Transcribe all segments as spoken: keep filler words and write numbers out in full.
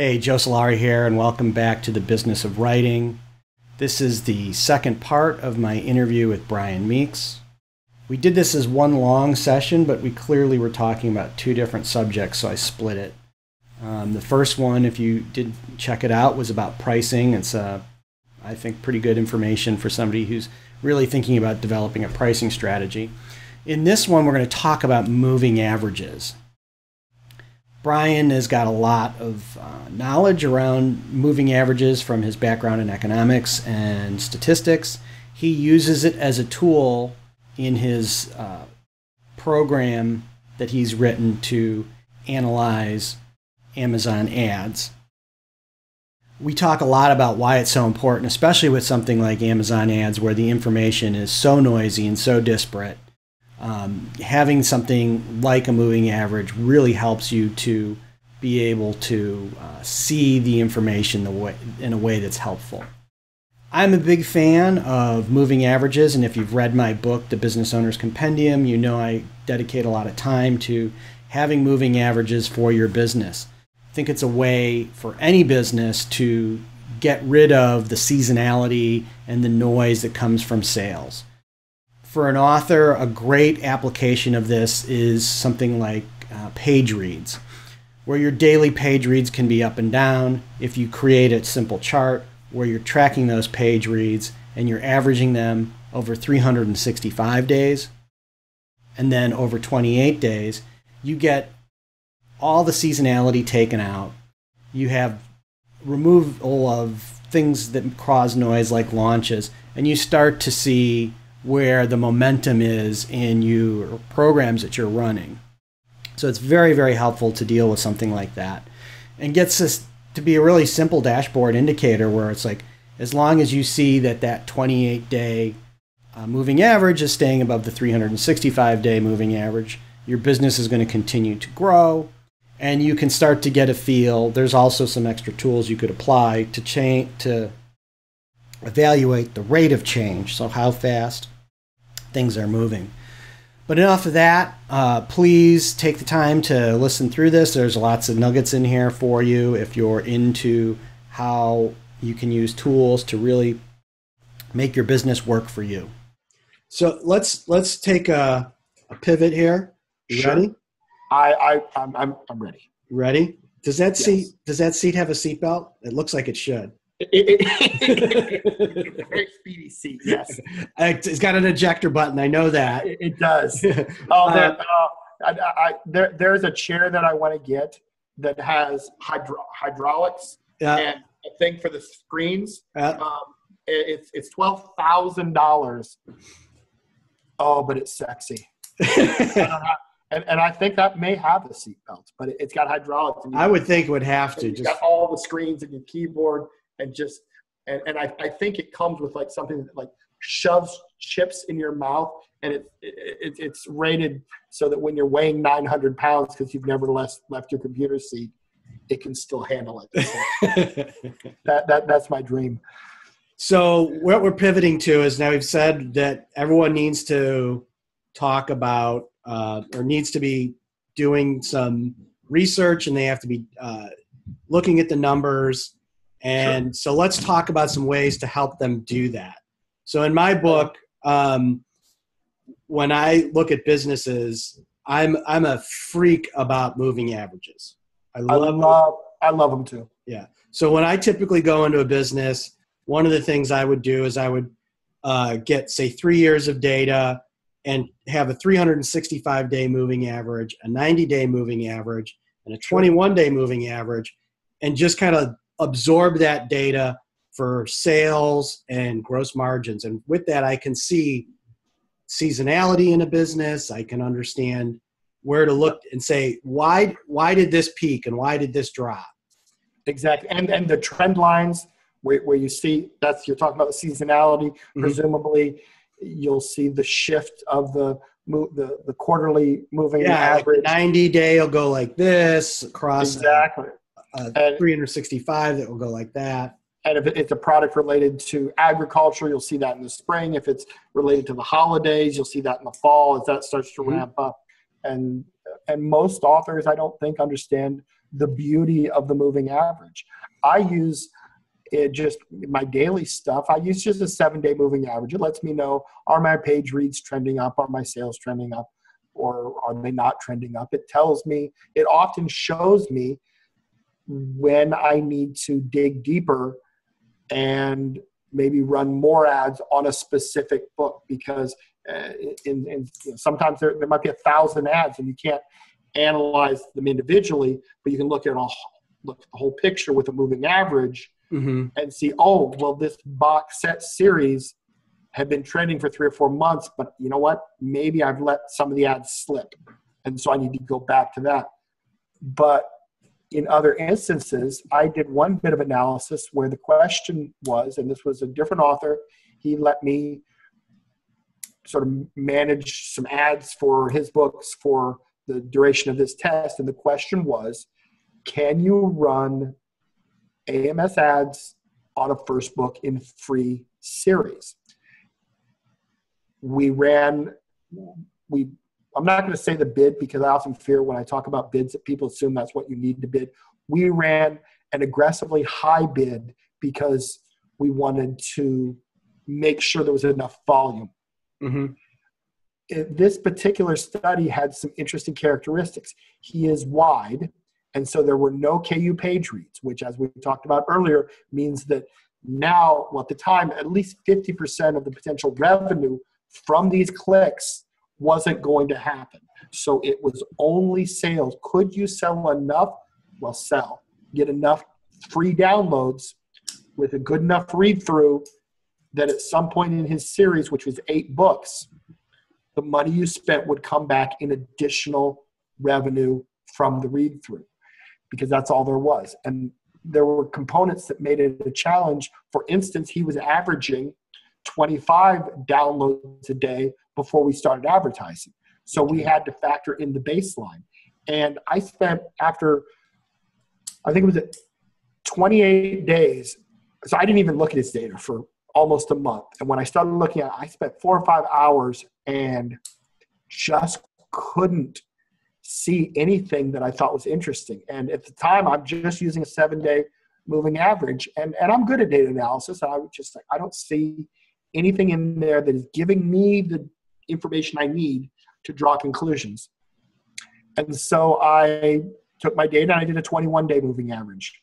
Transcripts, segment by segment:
Hey, Joe Solari here, and welcome back to The Business of Writing. This is the second part of my interview with Brian Meeks. We did this as one long session, but we clearly were talking about two different subjects, so I split it. Um, the first one, if you did check it out, was about pricing. It's, uh, I think, pretty good information for somebody who's really thinking about developing a pricing strategy. In this one, we're going to talk about moving averages. Brian has got a lot of uh, knowledge around moving averages from his background in economics and statistics. He uses it as a tool in his uh, program that he's written to analyze Amazon ads. We talk a lot about why it's so important, especially with something like Amazon ads where the information is so noisy and so disparate. Um, having something like a moving average really helps you to be able to uh, see the information the way, in a way that's helpful. I'm a big fan of moving averages, and if you've read my book, The Business Owner's Compendium, you know I dedicate a lot of time to having moving averages for your business. I think it's a way for any business to get rid of the seasonality and the noise that comes from sales. For an author, a great application of this is something like uh, page reads, where your daily page reads can be up and down. If you create a simple chart where you're tracking those page reads and you're averaging them over three hundred sixty-five days and then over twenty-eight days, you get all the seasonality taken out. You have removal of things that cause noise like launches, and you start to see where the momentum is in your programs that you're running. So it's very, very helpful to deal with something like that. And gets us to be a really simple dashboard indicator where it's like, as long as you see that that twenty-eight day uh, moving average is staying above the three hundred sixty-five day moving average, your business is going to continue to grow. And you can start to get a feel. There's also some extra tools you could apply to change to evaluate the rate of change, so how fast things are moving. But enough of that. Uh, please take the time to listen through this. There's lots of nuggets in here for you if you're into how you can use tools to really make your business work for you. So let's let's take a, a pivot here. You sure. Ready? I, I I'm I'm I'm ready. Ready? Does that yes. seat does that seat have a seatbelt? It looks like it should. It's a very speedy seat, yes. It's got an ejector button, I know that. It, it does. Oh, there, uh, I, I, there, there's a chair that I want to get that has hydro, hydraulics yeah. and a thing for the screens. Yeah. Um, it, it's it's twelve thousand dollars. Oh, but it's sexy. uh, And, and I think that may have the seatbelt, but it, it's got hydraulics. I would think it would have to. It's just got all the screens and your keyboard. And just and, and I, I think it comes with like something that like shoves chips in your mouth, and it, it it's rated so that when you're weighing nine hundred pounds because you've never left left your computer seat, it can still handle it. So that that that's my dream. So what we're pivoting to is now we've said that everyone needs to talk about uh, or needs to be doing some research, and they have to be uh, looking at the numbers. And sure. So let's talk about some ways to help them do that. So in my book, um, when I look at businesses, I'm I'm a freak about moving averages. I love, I love I love them too. Yeah. So when I typically go into a business, one of the things I would do is I would uh, get, say, three years of data and have a three hundred sixty-five day moving average, a ninety day moving average, and a twenty-one day moving average, and just kind of absorb that data for sales and gross margins. And with that, I can see seasonality in a business. I can understand where to look and say, why, why did this peak and why did this drop? Exactly. And, and the trend lines where, where you see, that's, you're talking about the seasonality, mm-hmm. presumably you'll see the shift of the the, the quarterly moving yeah, average. Like ninety day will go like this across. Exactly. The, Uh, three hundred sixty-five that will go like that. And if it's a product related to agriculture, you'll see that in the spring. If it's related to the holidays, you'll see that in the fall as that starts to mm-hmm. ramp up. And And most authors, I don't think, understand the beauty of the moving average. I use it just my daily stuff. I use just a seven-day moving average. It lets me know, are my page reads trending up? Are my sales trending up? Or are they not trending up? It tells me, it often shows me when I need to dig deeper and maybe run more ads on a specific book, because uh, in, in, you know, sometimes there, there might be a thousand ads and you can't analyze them individually, but you can look at all, look at the whole picture with a moving average mm-hmm. and see, oh, well, this box set series had been trending for three or four months, but you know what? Maybe I've let some of the ads slip, and so I need to go back to that. But in other instances, I did one bit of analysis where the question was, and this was a different author, he let me sort of manage some ads for his books for the duration of this test. And the question was, can you run A M S ads on a first book in free series? We ran, we, I'm not going to say the bid, because I often fear when I talk about bids that people assume that's what you need to bid. We ran an aggressively high bid because we wanted to make sure there was enough volume. Mm-hmm. It, this particular study had some interesting characteristics. He is wide, and so there were no K U page reads, which, as we talked about earlier, means that now, well, at the time, at least fifty percent of the potential revenue from these clicks wasn't going to happen. So it was only sales. Could you sell enough? Well, sell. Get enough free downloads with a good enough read-through that at some point in his series, which was eight books, the money you spent would come back in additional revenue from the read-through, because that's all there was. And there were components that made it a challenge. For instance, he was averaging twenty-five downloads a day before we started advertising. So we had to factor in the baseline. And I spent, after, I think it was twenty-eight days, so I didn't even look at his data for almost a month. And when I started looking at it, I spent four or five hours and just couldn't see anything that I thought was interesting. And at the time, I'm just using a seven-day moving average. And, and I'm good at data analysis. I was just like, I don't see anything in there that is giving me the information I need to draw conclusions. And so I took my data and I did a twenty-one day moving average.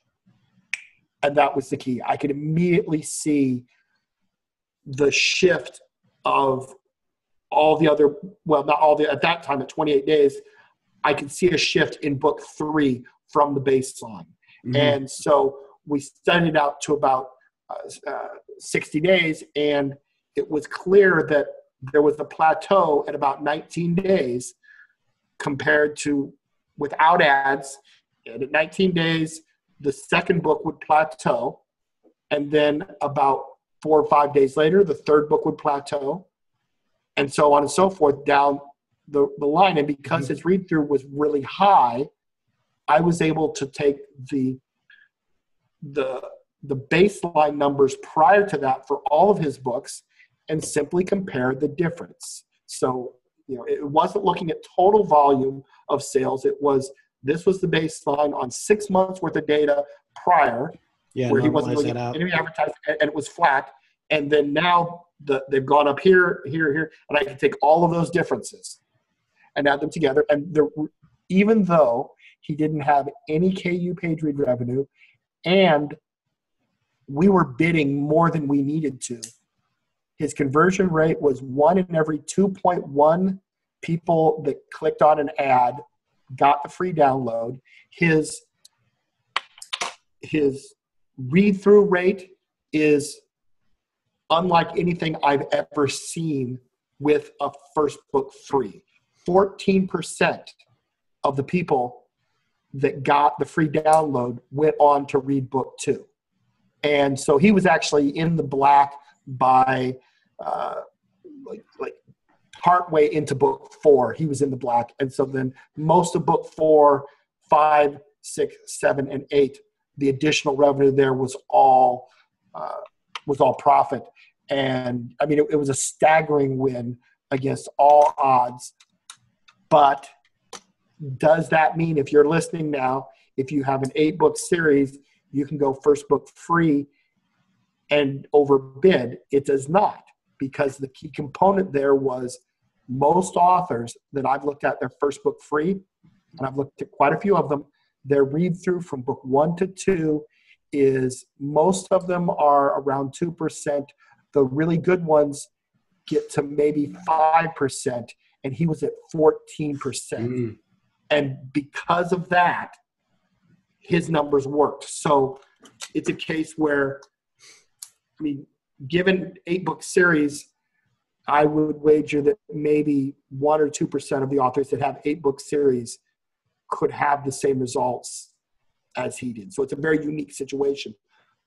And that was the key. I could immediately see the shift of all the other, well, not all the, at that time, at twenty-eight days, I could see a shift in book three from the baseline. Mm-hmm. And so we studied out to about uh, uh, sixty days, and it was clear that there was a plateau at about nineteen days compared to without ads. And at nineteen days, the second book would plateau. And then about four or five days later, the third book would plateau. And so on and so forth down the, the line. And because mm-hmm. his read-through was really high, I was able to take the, the, the baseline numbers prior to that for all of his books and simply compare the difference. So, you know, it wasn't looking at total volume of sales. It was, this was the baseline on six months worth of data prior, yeah, where he wasn't looking at any advertising, and it was flat. And then now the, they've gone up here, here, here, and I can take all of those differences and add them together. And there, even though he didn't have any K U page read revenue, and we were bidding more than we needed to, his conversion rate was one in every two point one people that clicked on an ad got the free download. His, his read-through rate is unlike anything I've ever seen with a first book free. fourteen percent of the people that got the free download went on to read book two. And so he was actually in the black by uh, like, like partway into book four, he was in the black. And so then most of book four, five, six, seven, and eight, the additional revenue there was all, uh, was all profit. And I mean, it, it was a staggering win against all odds, but does that mean if you're listening now, if you have an eight book series, you can go first book free and overbid? It does not, because the key component there was most authors that I've looked at, their first book free, and I've looked at quite a few of them, their read through from book one to two is most of them are around two percent. The really good ones get to maybe five percent, and he was at fourteen percent. Mm. And because of that, his numbers worked. So it's a case where, I mean, given eight book series, I would wager that maybe one or two percent of the authors that have eight book series could have the same results as he did. So it's a very unique situation,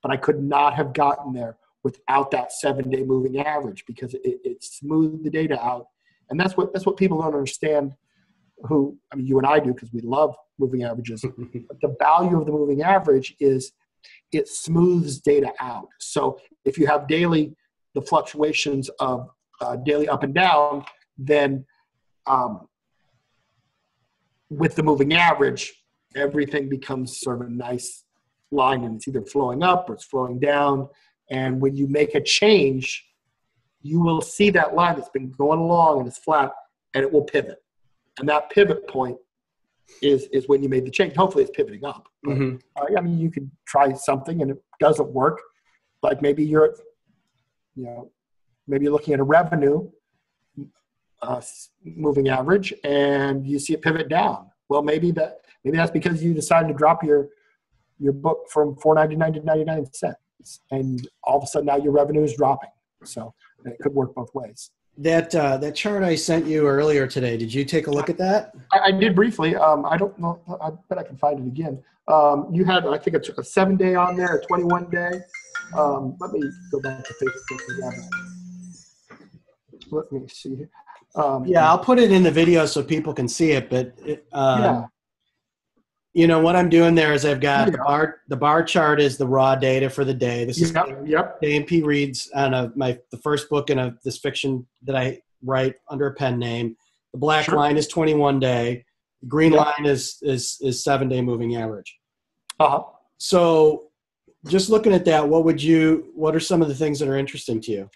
but I could not have gotten there without that seven day moving average, because it, it smoothed the data out. And that's what, that's what people don't understand, who, I mean, you and I do, because we love moving averages. But the value of the moving average is it smooths data out. So if you have daily, the fluctuations of uh, daily up and down, then um, with the moving average, everything becomes sort of a nice line, and it's either flowing up or it's flowing down. And when you make a change, you will see that line that's been going along and it's flat, and it will pivot. And that pivot point is is when you made the change. Hopefully it's pivoting up. But, mm-hmm. uh, I mean, you could try something and it doesn't work. Like maybe you're, at, you know, maybe you're looking at a revenue uh, moving average, and you see it pivot down. Well, maybe that maybe that's because you decided to drop your your book from four ninety-nine to ninety-nine cents, and all of a sudden now your revenue is dropping. So it could work both ways. That uh, that chart I sent you earlier today, did you take a look at that? I, I did briefly. Um, I don't know. I bet I can find it again. Um, you had, I think, a, a seven-day on there, a twenty-one-day. Um, let me go back to Facebook. Let me see. Um, yeah, I'll put it in the video so people can see it. But, it, um, yeah. You know, what I'm doing there is I've got the bar, the bar chart is the raw data for the day. This is yep, yep. A M P Reads on a, my the first book in a, this fiction that I write under a pen name. The black sure. line is twenty-one day. The green yep. line is is is seven-day moving average. Uh-huh. So just looking at that, what would you, what are some of the things that are interesting to you?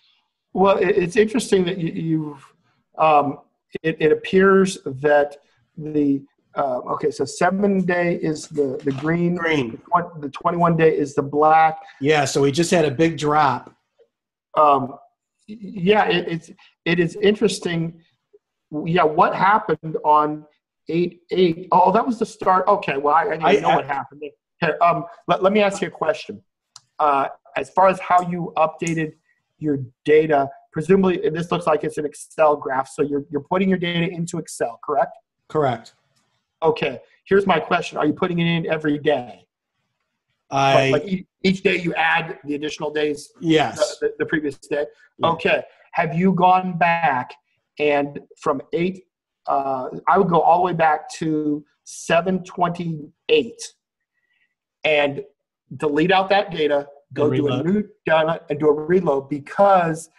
Well, it's interesting that you, you've, um, it, it appears that the, Uh, okay, so seven day is the, the green. Green. The twenty-one day is the black. Yeah, so we just had a big drop. Um, yeah, it, it's it is interesting. Yeah, what happened on eight eight? Oh, that was the start. Okay, well I, I know I, what I, happened. Okay, um, let let me ask you a question. Uh, as far as how you updated your data, presumably and this looks like it's an Excel graph. So you're you're putting your data into Excel, correct? Correct. Okay, here's my question. Are you putting it in every day? I, like, like each day you add the additional days? Yes. The, the previous day? Yeah. Okay. Have you gone back and from eight, uh, I would go all the way back to seven twenty-eight and delete out that data, go do a new data and do a reload, because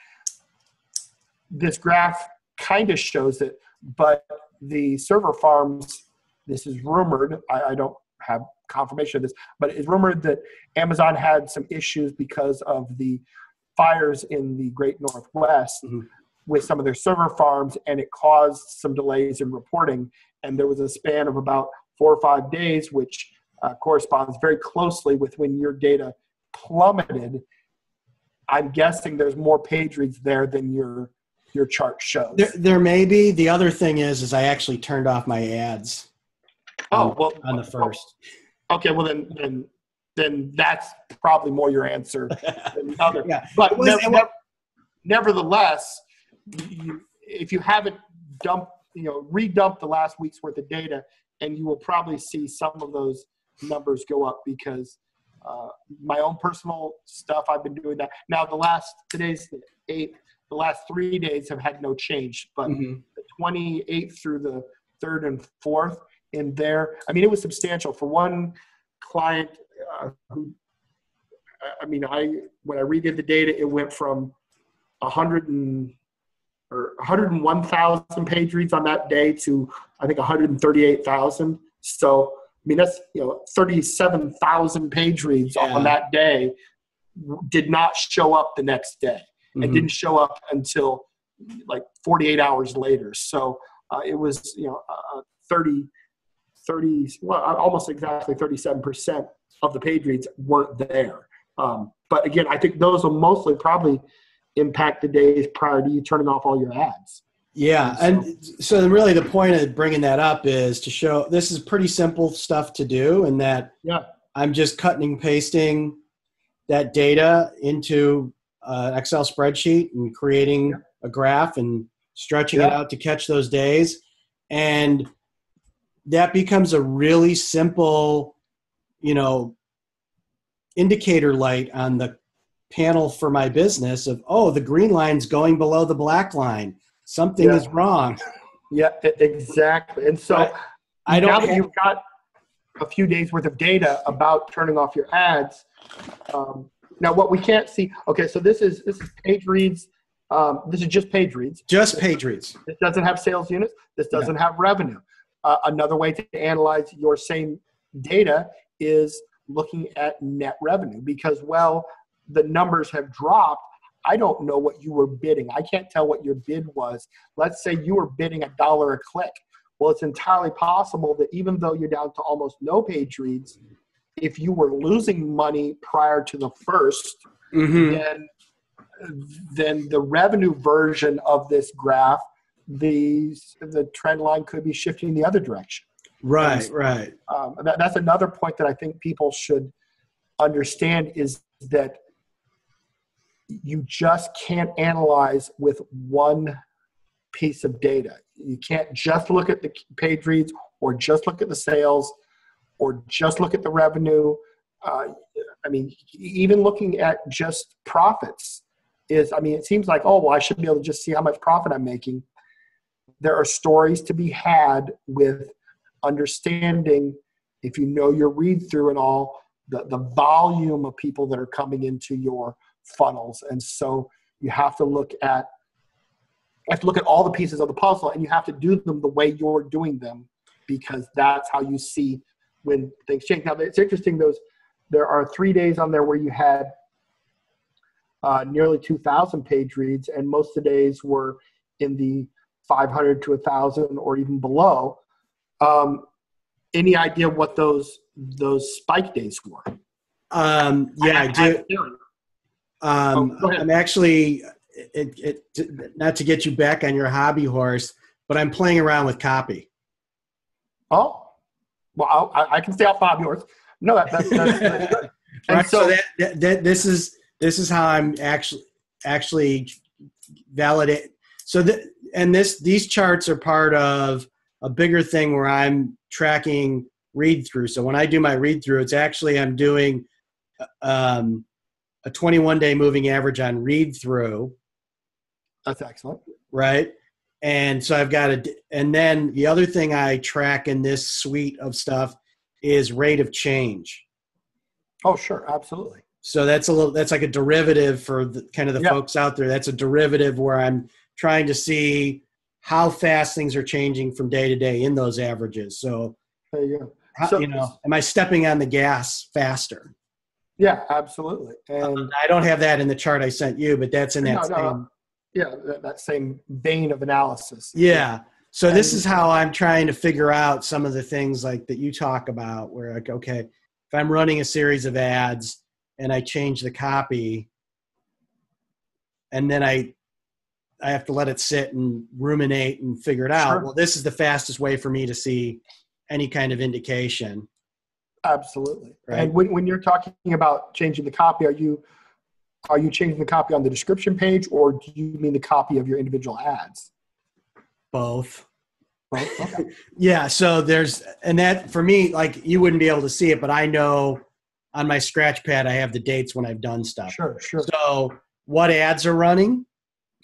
this graph kind of shows it, but the server farms, this is rumored, I, I don't have confirmation of this, but it's rumored that Amazon had some issues because of the fires in the Great Northwest mm-hmm. with some of their server farms, and it caused some delays in reporting. And there was a span of about four or five days, which uh, corresponds very closely with when your data plummeted. I'm guessing there's more page reads there than your your chart shows. There, there may be. The other thing is, is I actually turned off my ads. Oh, well, on the first. Okay, well then, then, then that's probably more your answer than the other. yeah. But was, never, was, nevertheless, you, if you haven't dumped, you know, redumped the last week's worth of data, and you will probably see some of those numbers go up, because uh, my own personal stuff, I've been doing that. Now the last, today's the eighth, the last three days have had no change, but mm-hmm. the twenty-eighth through the third and fourth, in there, I mean, it was substantial. For one client uh, who, I mean, I when I redid the data, it went from 100 and or one hundred one thousand page reads on that day to, I think, one hundred thirty-eight thousand. So, I mean, that's, you know, thirty-seven thousand page reads yeah. on that day did not show up the next day. Mm-hmm. It didn't show up until like forty-eight hours later. So uh, it was, you know, uh, thirty, thirty, well, almost exactly thirty-seven percent of the page reads weren't there. Um, but again, I think those will mostly probably impact the days prior to you turning off all your ads. Yeah. And so, so really the point of bringing that up is to show this is pretty simple stuff to do, and that yeah. I'm just cutting and pasting that data into an Excel spreadsheet and creating yeah. a graph and stretching yeah. it out to catch those days. And that becomes a really simple, you know, indicator light on the panel for my business of, oh, the green line's going below the black line. Something yeah. is wrong. Yeah, exactly. And so but I don't now that have, you've got a few days worth of data about turning off your ads. Um, now what we can't see, okay, so this is this is page reads. Um, this is just page reads. Just page reads. This doesn't have sales units. This doesn't yeah. have revenue. Uh, another way to analyze your same data is looking at net revenue, because, well, the numbers have dropped. I don't know what you were bidding. I can't tell what your bid was. Let's say you were bidding a dollar a click. Well, it's entirely possible that even though you're down to almost no page reads, if you were losing money prior to the first, mm-hmm. then, then the revenue version of this graph, the, the trend line could be shifting the other direction. Right, so, right. Um, that, that's another point that I think people should understand, is that you just can't analyze with one piece of data. You can't just look at the page reads, or just look at the sales, or just look at the revenue. Uh, I mean, even looking at just profits is, I mean, it seems like, oh, well, I should be able to just see how much profit I'm making. There are stories to be had with understanding, if you know your read through and all, the, the volume of people that are coming into your funnels. And so you have to look at, you have to look at all the pieces of the puzzle, and you have to do them the way you're doing them, because that's how you see when things change. Now, it's interesting, those, there are three days on there where you had uh, nearly two thousand page reads, and most of the days were in the five hundred to one thousand or even below. Um, any idea what those, those spike days were? Um, yeah, I, I do. I Um, oh, I'm actually, it, it, it, not to get you back on your hobby horse, but I'm playing around with copy. Oh, well, I, I can stay off hobby horse. No, that, that's, that's, that's good. And right, so, so that, that, that, this is, this is how I'm actually, actually validate. So that, and this, these charts are part of a bigger thing where I'm tracking read through. So when I do my read through, it's actually, I'm doing, um, a twenty-one day moving average on read through. That's excellent. Right. And so I've got a, and then the other thing I track in this suite of stuff is rate of change. Oh, sure. Absolutely. So that's a little, that's like a derivative for the, kind of the yeah. folks out there. That's a derivative where I'm trying to see how fast things are changing from day to day in those averages. So, there you go. How, so you know, am I stepping on the gas faster? Yeah, absolutely. And um, I don't have that in the chart I sent you, but that's in that no, no, same. Yeah, that, that same vein of analysis. Yeah. So and, this is how I'm trying to figure out some of the things like that you talk about, where like, okay, if I'm running a series of ads and I change the copy, and then I I have to let it sit and ruminate and figure it out. Sure. Well, this is the fastest way for me to see any kind of indication. Absolutely. Right. And when, when you're talking about changing the copy, are you are you changing the copy on the description page, or do you mean the copy of your individual ads? Both. Both? Okay. Yeah. So there's, and that for me, like you wouldn't be able to see it, but I know on my scratch pad, I have the dates when I've done stuff. Sure, sure. So what ads are running,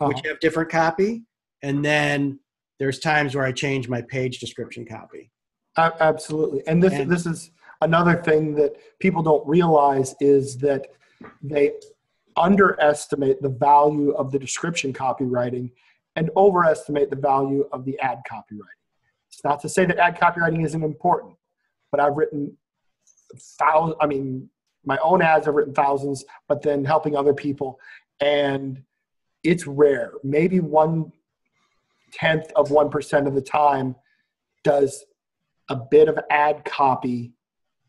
uh-huh. which have different copy. And then there's times where I change my page description copy. Uh, absolutely. And this, and, this is, another thing that people don't realize is that they underestimate the value of the description copywriting, and overestimate the value of the ad copywriting. It's not to say that ad copywriting isn't important, but I've written thousands, I mean, my own ads, I've written thousands, but then helping other people. And it's rare. Maybe one tenth of one percent of the time does a bit of ad copy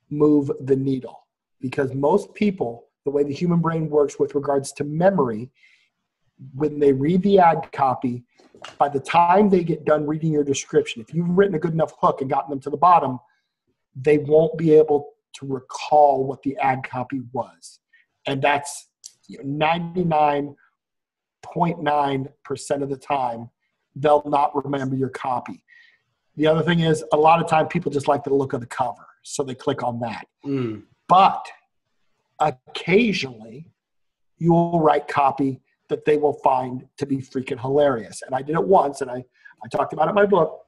move the needle, because most people, the way the human brain works with regards to memory, when they read the ad copy, by the time they get done reading your description, if you've written a good enough hook and gotten them to the bottom, they won't be able to recall what the ad copy was. And that's ninety-nine point nine percent of the time, they'll not remember your copy. The other thing is, a lot of time people just like the look of the cover, so they click on that. Mm. But occasionally, you will write copy that they will find to be freaking hilarious. And I did it once, and I, I talked about it in my book.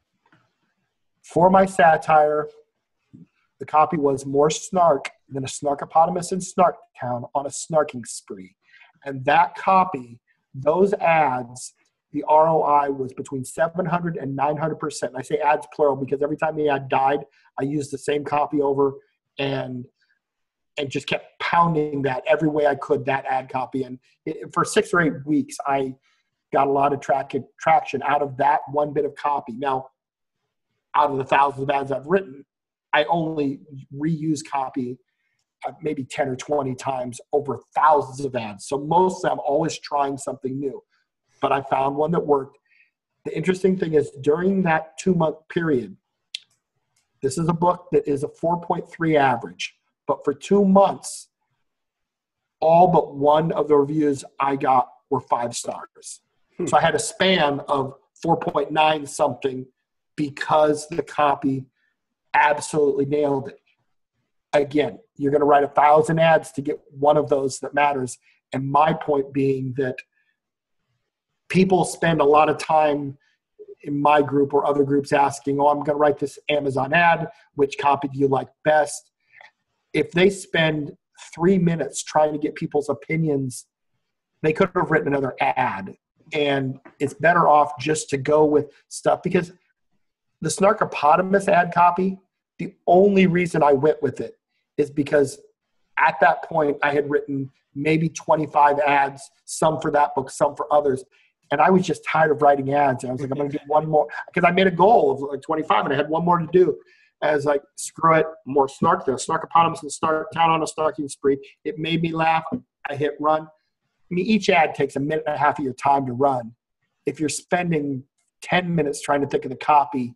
For my satire, the copy was more snark than a snarkopotamus in Snarktown on a snarking spree. And that copy, those ads, the R O I was between seven hundred and nine hundred percent. And I say ads plural because every time the ad died, I used the same copy over and and just kept pounding that every way I could, that ad copy. And it, for six or eight weeks, I got a lot of tra- traction out of that one bit of copy. Now, out of the thousands of ads I've written, I only reuse copy maybe ten or twenty times over thousands of ads. So mostly I'm always trying something new, but I found one that worked. The interesting thing is, during that two month period, this is a book that is a four point three average, but for two months, all but one of the reviews I got were five stars. Hmm. So I had a span of four point nine something because the copy absolutely nailed it. Again, you're going to write a thousand ads to get one of those that matters. And my point being that people spend a lot of time in my group or other groups asking, oh, I'm going to write this Amazon ad. Which copy do you like best? If they spend three minutes trying to get people's opinions, they could have written another ad. And it's better off just to go with stuff, because the snarkopotamus ad copy, the only reason I went with it is because at that point I had written maybe twenty-five ads, some for that book, some for others. And I was just tired of writing ads. And I was like, I'm going to do one more, because I made a goal of like twenty-five and I had one more to do. And I was like, screw it, more snark, the snarkopotamus and Snarktown on a snarking spree. It made me laugh. I hit run. I mean, each ad takes a minute and a half of your time to run. If you're spending ten minutes trying to think of the copy,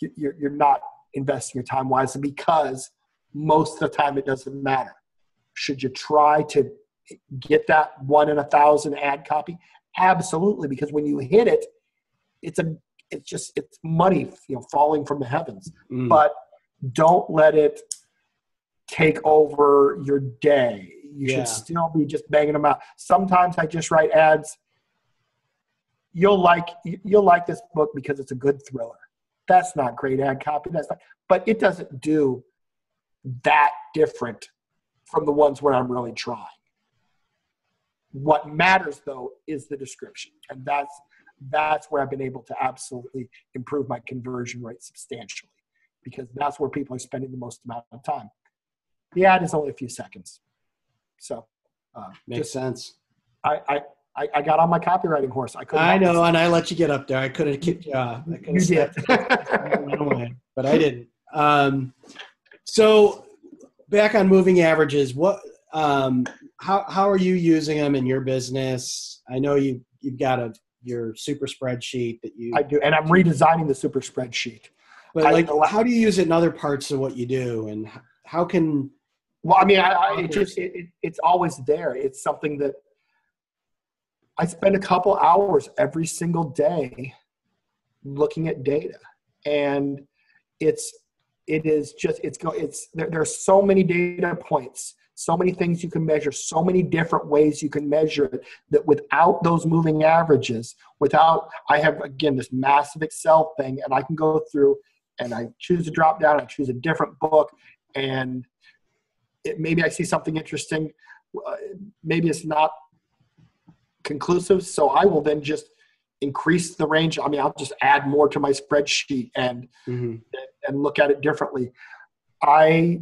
you're, you're not investing your time wisely, because most of the time it doesn't matter. Should you try to get that one in a thousand ad copy? Absolutely, because when you hit it, it's a it's just it's money you know falling from the heavens. Mm. But don't let it take over your day. You yeah. should still be just banging them out. Sometimes I just write ads. You'll like you'll like this book because it's a good thriller. That's not great ad copy. That's not, but it doesn't do that different from the ones where I'm really trying. What matters though is the description, and that's that's where I've been able to absolutely improve my conversion rate substantially, because that's where people are spending the most amount of time. The ad is only a few seconds, so uh, makes just, sense. I. I I, I got on my copywriting horse. I couldn't. I know, and I let you get up there. I could have kicked you off. I could have you did, but I didn't. Um, so, back on moving averages, what? Um, how how are you using them in your business? I know you you've got a your super spreadsheet that you. I do, and I'm redesigning the super spreadsheet. But like, I, how do you use it in other parts of what you do, and how can? Well, I mean, I, I it just it, it, it's always there. It's something that. I spend a couple hours every single day looking at data, and it's, it is just, it's go, it's, there, there are so many data points, so many things you can measure, so many different ways you can measure it, that without those moving averages, without, I have again, this massive Excel thing, and I can go through and I choose a drop down, I choose a different book, and it, maybe I see something interesting. Uh, maybe it's not conclusive, so I will then just increase the range. I mean, I'll just add more to my spreadsheet and mm-hmm. and look at it differently. I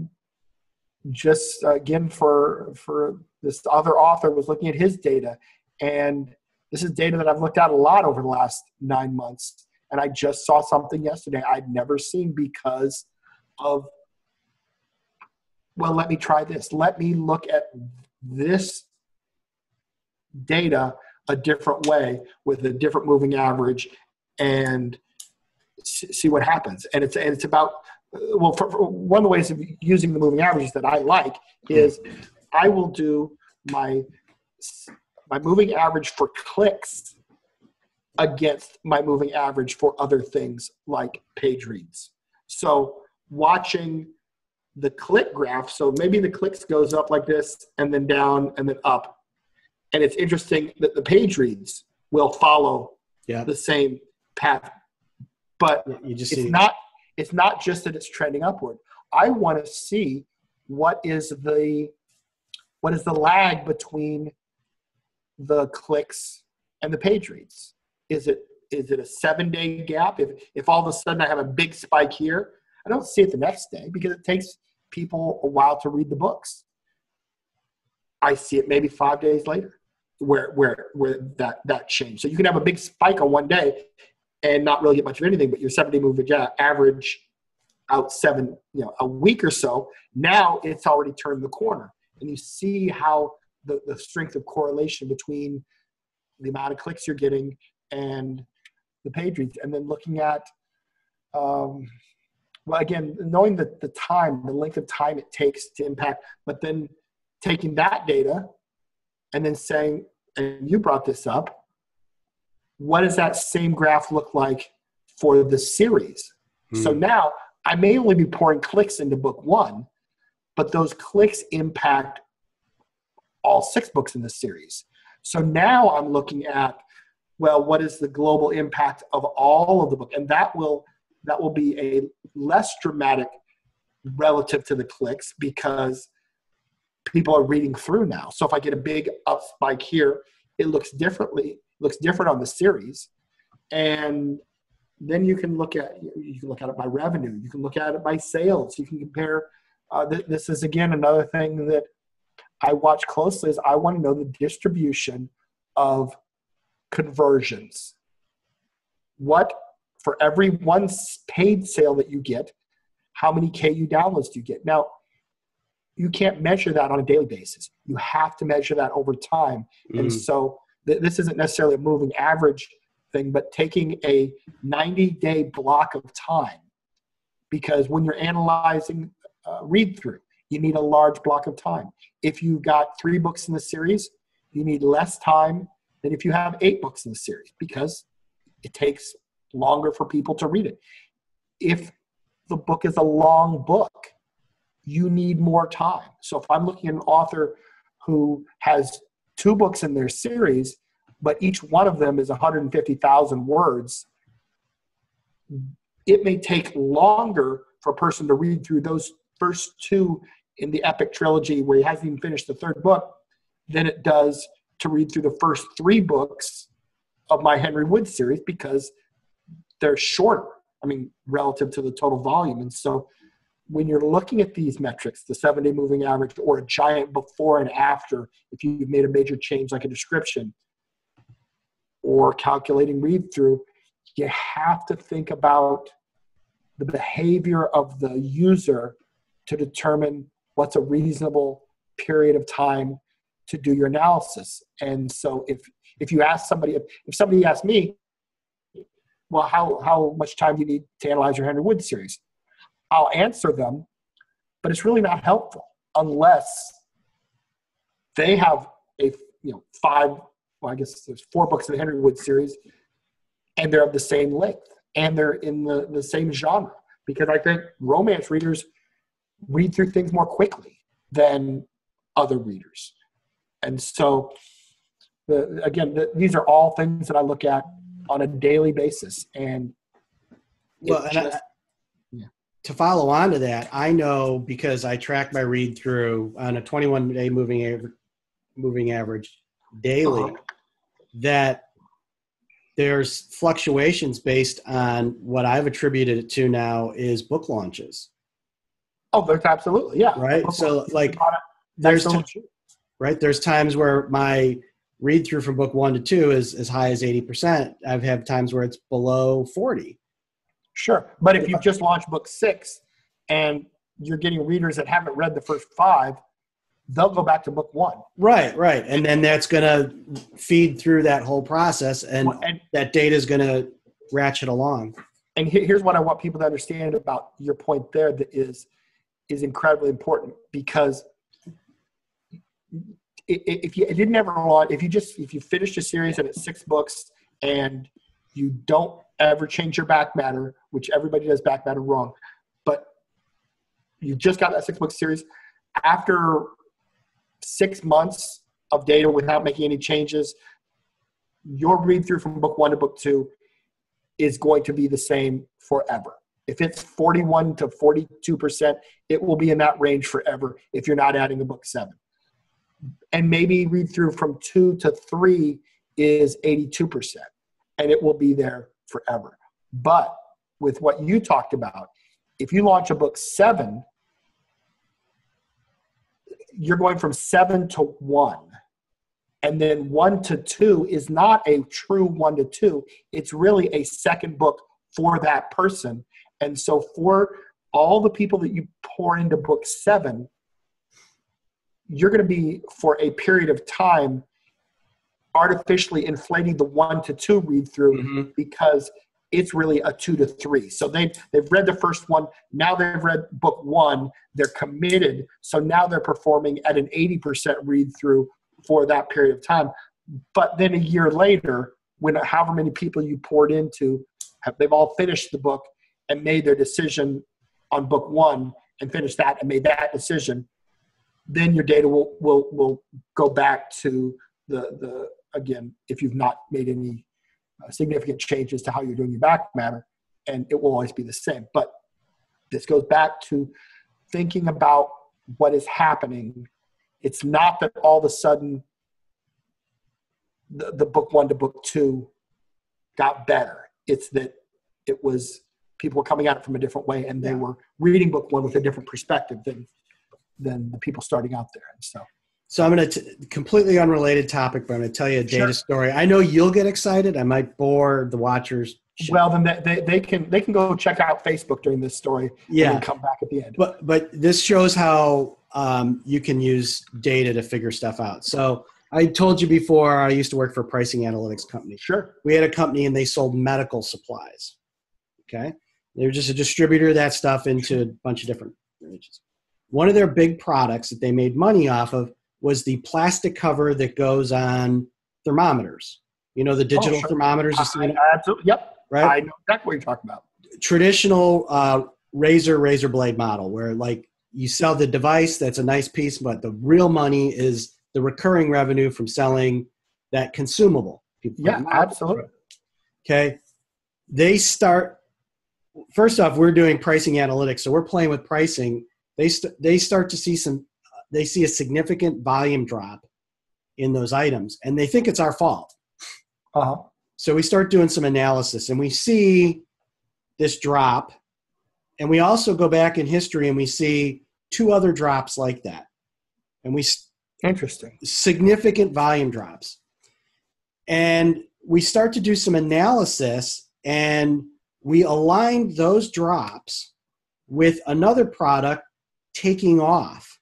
just, again, for for this other author, was looking at his data, and this is data that I've looked at a lot over the last nine months. And I just saw something yesterday I'd never seen because of, well, let me try this. Let me look at this data a different way with a different moving average and see what happens. And it's, and it's about, well, for, for one of the ways of using the moving averages that I like is I will do my, my moving average for clicks against my moving average for other things like page reads. So watching the click graph, so maybe the clicks goes up like this and then down and then up. And it's interesting that the page reads will follow yeah. the same path, but yeah, you just it's see. not it's not just that it's trending upward. I want to see what is the what is the lag between the clicks and the page reads. Is it is it a seven day gap? If if all of a sudden I have a big spike here, I don't see it the next day because it takes people a while to read the books. I see it maybe five days later. Where where where that that changed. So you can have a big spike on one day and not really get much of anything, but your seven-day moving average out seven, you know, a week or so. Now it's already turned the corner, and you see how the, the strength of correlation between the amount of clicks you're getting and the page reads. And then looking at, um, well, again, knowing the the time, the length of time it takes to impact, but then taking that data. And then saying, and you brought this up, what does that same graph look like for the series? Mm. So now I may only be pouring clicks into book one, but those clicks impact all six books in the series. So now I'm looking at, well, what is the global impact of all of the book? And that will that will be a less dramatic relative to the clicks because people are reading through now. So if I get a big up spike here, it looks differently, looks different on the series. And then you can look at, you can look at it by revenue. You can look at it by sales. You can compare. Uh, th- this is, again, another thing that I watch closely is I want to know the distribution of conversions. What, for every one paid sale that you get, how many K U downloads do you get? Now, you can't measure that on a daily basis. You have to measure that over time. Mm. And so th- this isn't necessarily a moving average thing, but taking a ninety-day block of time, because when you're analyzing uh, read-through, you need a large block of time. If you've got three books in the series, you need less time than if you have eight books in the series, because it takes longer for people to read it. If the book is a long book, you need more time. So if I'm looking at an author who has two books in their series, but each one of them is one hundred fifty thousand words, it may take longer for a person to read through those first two in the epic trilogy where he hasn't even finished the third book than it does to read through the first three books of my Henry Wood series because they're shorter, I mean, relative to the total volume. And so when you're looking at these metrics, the seven-day moving average or a giant before and after, if you've made a major change like a description or calculating read-through, you have to think about the behavior of the user to determine what's a reasonable period of time to do your analysis. And so if if you ask somebody, if, if somebody asked me, well, how, how much time do you need to analyze your Henry Wood series? I'll answer them, but it's really not helpful unless they have a, you know, five, well, I guess there's four books in the Henry Wood series, and they're of the same length, and they're in the, the same genre, because I think romance readers read through things more quickly than other readers. And so, the, again, the, these are all things that I look at on a daily basis, and well, and just, I, to follow on to that, I know because I track my read through on a twenty-one day moving average, moving average daily, that there's fluctuations based on what I've attributed it to now is book launches. Oh, there's absolutely, yeah. Right? So like there's t- right? There's times where my read through from book one to two is as high as eighty percent. I've had times where it's below forty. Sure. But if you've just launched book six and you're getting readers that haven't read the first five, they'll go back to book one. Right, right. And then that's going to feed through that whole process, and, and that data is going to ratchet along. And here's what I want people to understand about your point there that is is incredibly important, because if you didn't ever launch, if you just, if you finished a series and it's six books and you don't ever change your back matter, which everybody does back matter wrong, but you just got that six book series, after six months of data without making any changes, your read through from book one to book two is going to be the same forever. If it's forty-one to forty-two percent, it will be in that range forever if you're not adding a book seven. And maybe read through from two to three is eighty-two percent, and it will be there forever. But with what you talked about, if you launch a book seven, you're going from seven to one, and then one to two is not a true one to two. It's really a second book for that person. And so for all the people that you pour into book seven, you're going to be, for a period of time, artificially inflating the one to two read through, mm-hmm. because it's really a two to three. So they, they've read the first one. Now they've read book one. They're committed. So now they're performing at an eighty percent read through for that period of time. But then a year later, when however many people you poured into, have, they've all finished the book and made their decision on book one and finished that and made that decision, then your data will will will go back to the, the again, if you've not made any uh, significant changes to how you're doing your back matter, and it will always be the same. But this goes back to thinking about what is happening. It's not that all of a sudden the, the book one to book two got better. It's that it was people were coming at it from a different way, and they yeah. were reading book one with a different perspective than than the people starting out there. And so, so I'm going to completely unrelated topic, but I'm going to tell you a data sure. story. I know you'll get excited. I might bore the watchers. Well, then they, they, they can, they can go check out Facebook during this story. Yeah. And then come back at the end. But, but this shows how um, you can use data to figure stuff out. So I told you before, I used to work for a pricing analytics company. Sure. We had a company and they sold medical supplies. Okay. They were just a distributor of that stuff into a bunch of different regions. One of their big products that they made money off of was the plastic cover that goes on thermometers. You know, the digital oh, sure. thermometers. I, I, absolutely. Yep. Right? I know exactly what you're talking about. Traditional uh, razor, razor blade model where like you sell the device, that's a nice piece, but the real money is the recurring revenue from selling that consumable. People yeah, absolutely. Okay. They start, first off, we're doing pricing analytics. So we're playing with pricing. They st- they start to see some, they see a significant volume drop in those items, and they think it's our fault. Uh-huh. So we start doing some analysis, and we see this drop, and we also go back in history, and we see two other drops like that, and we st- interesting significant volume drops, and we start to do some analysis, and we aligned those drops with another product taking off,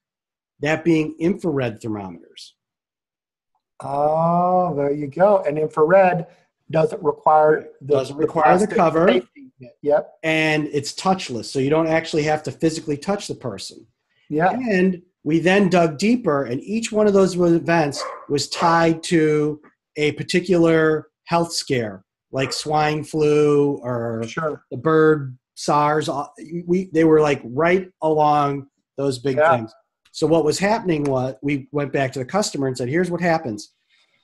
that being infrared thermometers. Oh, there you go. And infrared doesn't require the, doesn't require the, the cover. Safety. Yep. And it's touchless, so you don't actually have to physically touch the person. Yeah. And we then dug deeper, and each one of those events was tied to a particular health scare, like swine flu or sure. the bird SARS. We they were like right along those big yeah. things. So what was happening was we went back to the customer and said, here's what happens.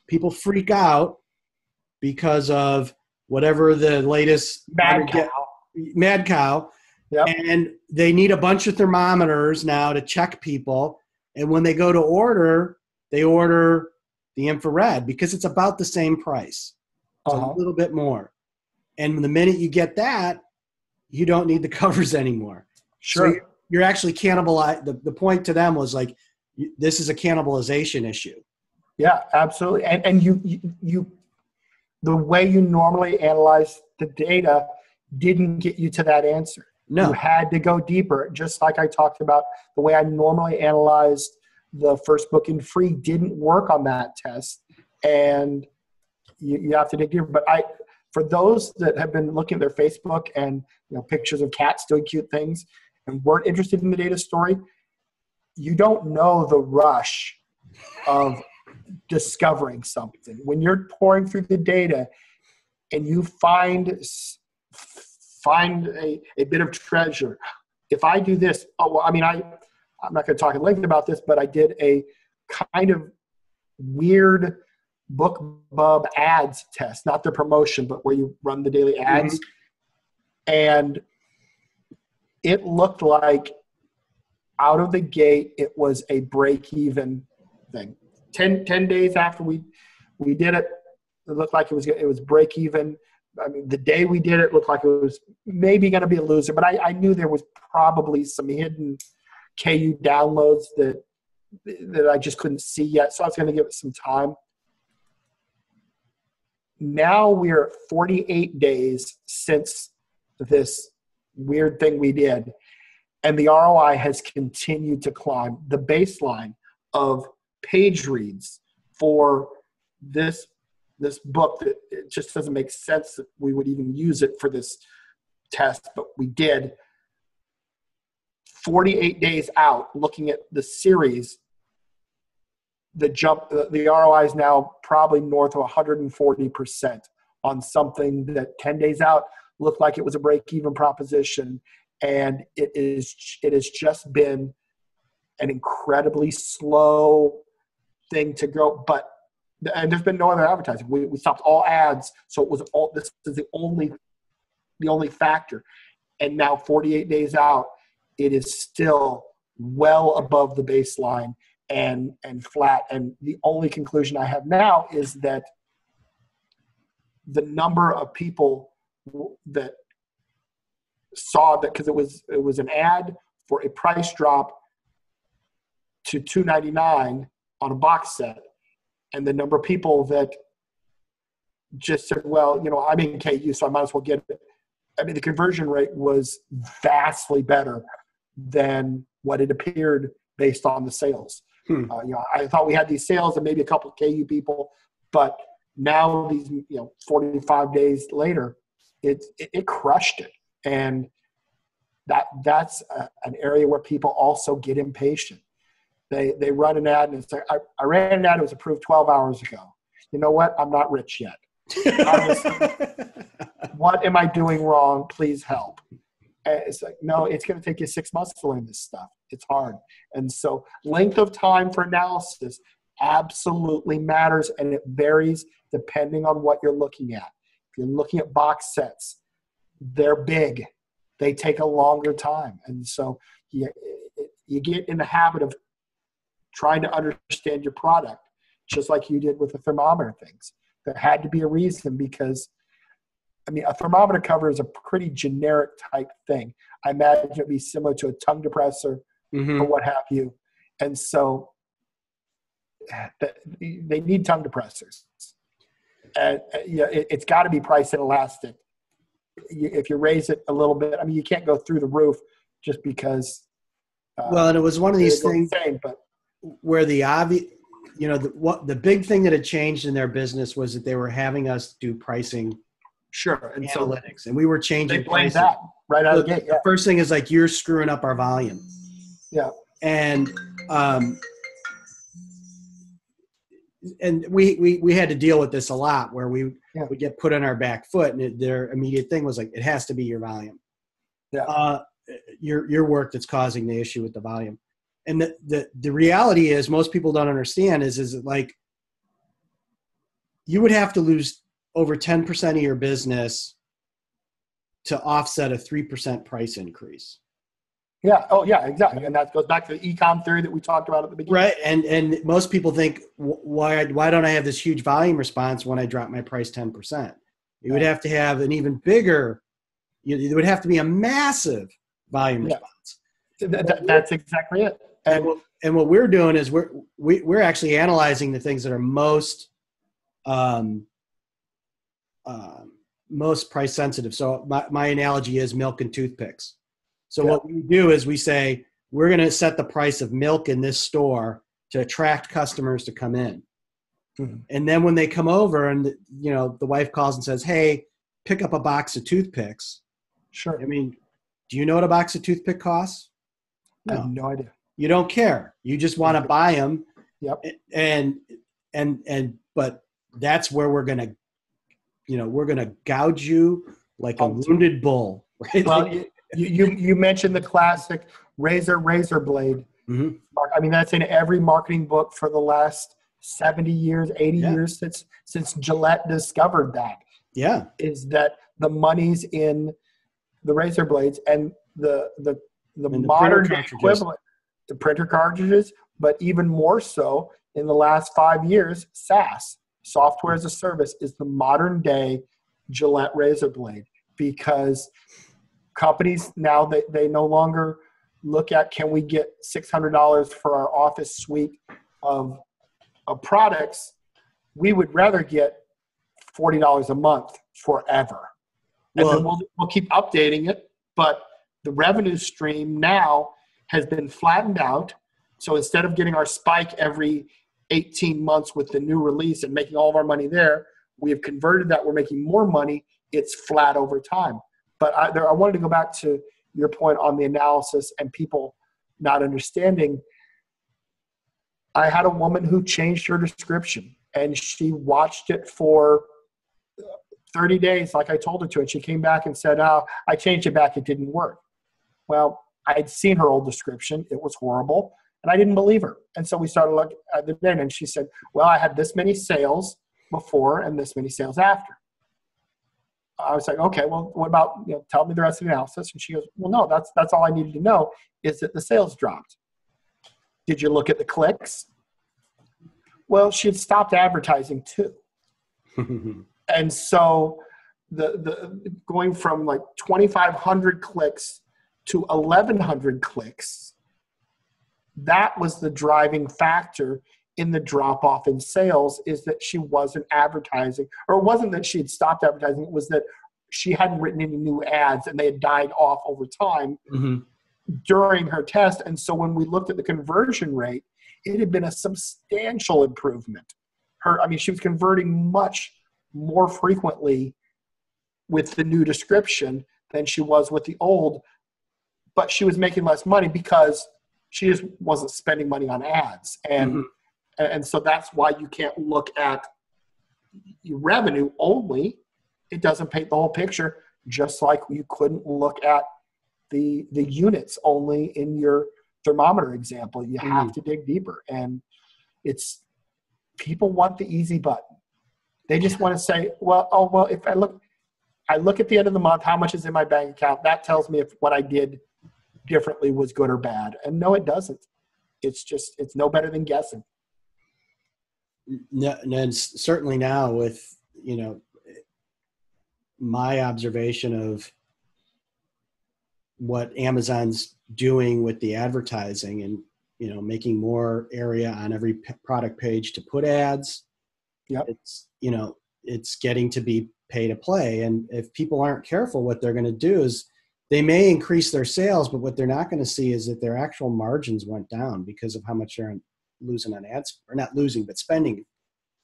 People freak out because of whatever the latest mad cow, mad cow. Yep. And they need a bunch of thermometers now to check people. And when they go to order, they order the infrared because it's about the same price. Uh-huh. A little bit more. And the minute you get that, you don't need the covers anymore. Sure. So you're, you're actually cannibalizing. The, the point to them was like, this is a cannibalization issue. Yeah, absolutely. And, and you, you, you, the way you normally analyze the data didn't get you to that answer. No. You had to go deeper. Just like I talked about, the way I normally analyzed the first book in free didn't work on that test. And you, you have to dig deeper. But I, for those that have been looking at their Facebook and, you know, pictures of cats doing cute things and weren't interested in the data story, you don't know the rush of discovering something. When you're pouring through the data and you find find a, a bit of treasure. If I do this, oh, well, I mean, I, I'm not going to talk at length about this, but I did a kind of weird BookBub ads test, not the promotion, but where you run the daily ads. Mm-hmm. And it looked like out of the gate, it was a break-even thing. ten, ten days after we, we did it, it looked like it was, it was break-even. I mean, the day we did it looked like it was maybe going to be a loser, but I, I knew there was probably some hidden K U downloads that, that I just couldn't see yet. So I was going to give it some time. Now we're at forty-eight days since this weird thing we did. And the R O I has continued to climb. The baseline of page reads for this this book, that it just doesn't make sense that we would even use it for this test, but we did. forty-eight days out, looking at the series, the jump, the R O I is now probably north of one hundred forty percent on something that ten days out looked like it was a break-even proposition. And it is, it has just been an incredibly slow thing to grow, but and there's been no other advertising. We, we stopped all ads, so it was all. This is the only, the only factor. And now, forty-eight days out, it is still well above the baseline and and flat. And the only conclusion I have now is that the number of people that saw that, because it was it was an ad for a price drop to two ninety-nine on a box set. And the number of people that just said, well, you know, I'm in K U, so I might as well get it. I mean, the conversion rate was vastly better than what it appeared based on the sales. Hmm. Uh, you know, I thought we had these sales and maybe a couple of K U people, but now these, you know, forty-five days later, it, it, it crushed it. And that that's a, an area where people also get impatient. They they run an ad and it's like, I, I ran an ad, it was approved twelve hours ago. You know what? I'm not rich yet. Honestly, what am I doing wrong? Please help. And it's like, no, it's going to take you six months to learn this stuff. It's hard. And so length of time for analysis absolutely matters, and it varies depending on what you're looking at. If you're looking at box sets, they're big. They take a longer time. And so you, you get in the habit of trying to understand your product, just like you did with the thermometer things. There had to be a reason, because, I mean, a thermometer cover is a pretty generic type thing. I imagine it'd be similar to a tongue depressor, mm-hmm. or what have you. And so they need tongue depressors. And you know, it's got to be price inelastic. If you raise it a little bit, I mean, you can't go through the roof just because. Uh, well, and it was one of these things. Insane, but where the obvious, you know, the, what, the big thing that had changed in their business was that they were having us do pricing, sure, and analytics, so and we were changing prices. That right out so of the gate. Yeah. The first thing is like, you're screwing up our volume. Yeah, and um, and we we we had to deal with this a lot, where we yeah. would get put on our back foot, and it, their immediate thing was like, it has to be your volume, yeah, uh, your your work that's causing the issue with the volume. And the, the, the reality is, most people don't understand is, is like, you would have to lose over ten percent of your business to offset a three percent price increase. Yeah. Oh, yeah, exactly. And that goes back to the e-com theory that we talked about at the beginning. Right. And and most people think, why why don't I have this huge volume response when I drop my price ten percent? You would have to have an even bigger, you would have to be a massive volume yeah. response. That, that, that's exactly it. And, and, and what we're doing is we're, we, we're actually analyzing the things that are most, um, uh, most price sensitive. So my, my analogy is milk and toothpicks. So yeah. what we do is we say, we're going to set the price of milk in this store to attract customers to come in. Mm-hmm. And then when they come over and, you know, the wife calls and says, hey, pick up a box of toothpicks. Sure. I mean, do you know what a box of toothpick costs? No. I have no idea. You don't care. You just want to buy them. Yep. And, and, and, but that's where we're going to, you know, we're going to gouge you like a wounded bull. Right? Well, you, you, you mentioned the classic razor, razor blade. Mm-hmm. I mean, that's in every marketing book for the last seventy years, eighty yeah. years since, since Gillette discovered that. Yeah. Is that the money's in the razor blades and the, the, the, and the modern equivalent. The printer cartridges, but even more so in the last five years, SaaS, software as a service, is the modern day Gillette razor blade, because companies now, they, they no longer look at, can we get six hundred dollars for our office suite of, of products? We would rather get forty dollars a month forever. And well, then we'll, we'll keep updating it, but the revenue stream now has been flattened out. So instead of getting our spike every eighteen months with the new release and making all of our money there, we have converted that. We're making more money. It's flat over time. But I, there, I wanted to go back to your point on the analysis and people not understanding. I had a woman who changed her description, and she watched it for thirty days, like I told her to, and she came back and said, oh, I changed it back. It didn't work. Well, I'd seen her old description. It was horrible. And I didn't believe her. And so we started looking at the data, and she said, well, I had this many sales before and this many sales after. I was like, okay, well, what about, you know, tell me the rest of the analysis. And she goes, well, no, that's, that's all I needed to know, is that the sales dropped. Did you look at the clicks? Well, she had stopped advertising too. And so the, the going from like twenty-five hundred clicks to eleven hundred clicks, that was the driving factor in the drop-off in sales, is that she wasn't advertising, or it wasn't that she had stopped advertising, it was that she hadn't written any new ads and they had died off over time mm-hmm. during her test. And so when we looked at the conversion rate, it had been a substantial improvement. Her, I mean, she was converting much more frequently with the new description than she was with the old, but she was making less money because she just wasn't spending money on ads. And, mm-hmm. and so that's why you can't look at your revenue only. It doesn't paint the whole picture, just like you couldn't look at the, the units only in your thermometer example. You mm-hmm. have to dig deeper. And it's, people want the easy button. They just want to say, well, oh, well, if I look, I look at the end of the month, how much is in my bank account? That tells me if what I did differently was good or bad. And no, it doesn't. It's just, it's no better than guessing. No, and certainly now with, you know, my observation of what Amazon's doing with the advertising and, you know, making more area on every product page to put ads. Yep. It's, you know, it's getting to be pay to play. And if people aren't careful, what they're going to do is, they may increase their sales, but what they're not going to see is that their actual margins went down because of how much they're losing on ads, or not losing, but spending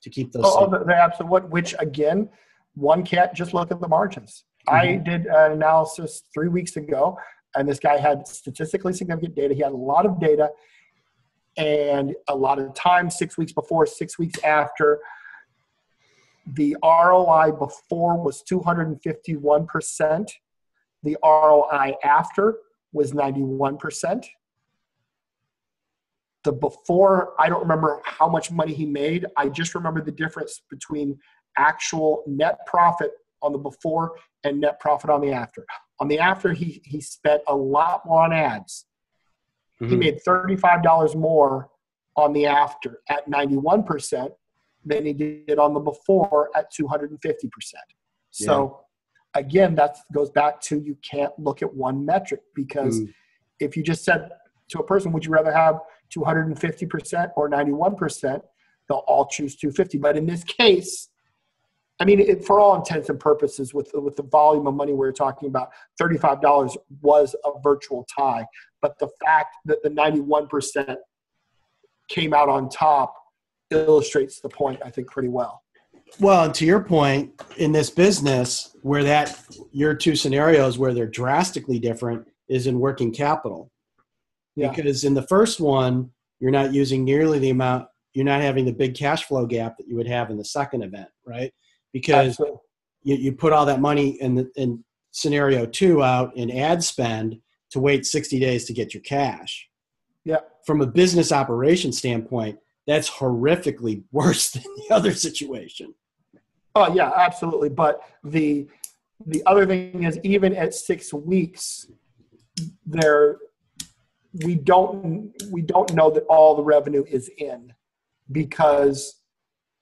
to keep those. Oh, oh they're absolutely. What, which again, one can't just look at the margins. Mm-hmm. I did an analysis three weeks ago, and this guy had statistically significant data. He had a lot of data, and a lot of time, six weeks before, six weeks after. The R O I before was two hundred fifty-one percent. The R O I after was ninety-one percent. The before, I don't remember how much money he made. I just remember the difference between actual net profit on the before and net profit on the after. on the after he, he spent a lot more on ads. Mm-hmm. He made thirty-five dollars more on the after at ninety-one percent than he did on the before at two hundred fifty percent. So yeah. again, that goes back to, you can't look at one metric, because mm. if you just said to a person, would you rather have two hundred fifty percent or ninety-one percent? They'll all choose two hundred fifty. But in this case, I mean, it, for all intents and purposes, with, with the volume of money we were talking about, thirty-five dollars was a virtual tie. But the fact that the ninety-one percent came out on top illustrates the point, I think, pretty well. Well, and to your point, in this business, where that your two scenarios where they're drastically different is in working capital. Yeah. Because in the first one, you're not using nearly the amount, you're not having the big cash flow gap that you would have in the second event, right? Because you, you put all that money in, the, in scenario two out in ad spend to wait sixty days to get your cash. Yeah. From a business operation standpoint, that's horrifically worse than the other situation. Oh yeah, absolutely. But the, the other thing is, even at six weeks there, we don't, we don't know that all the revenue is in because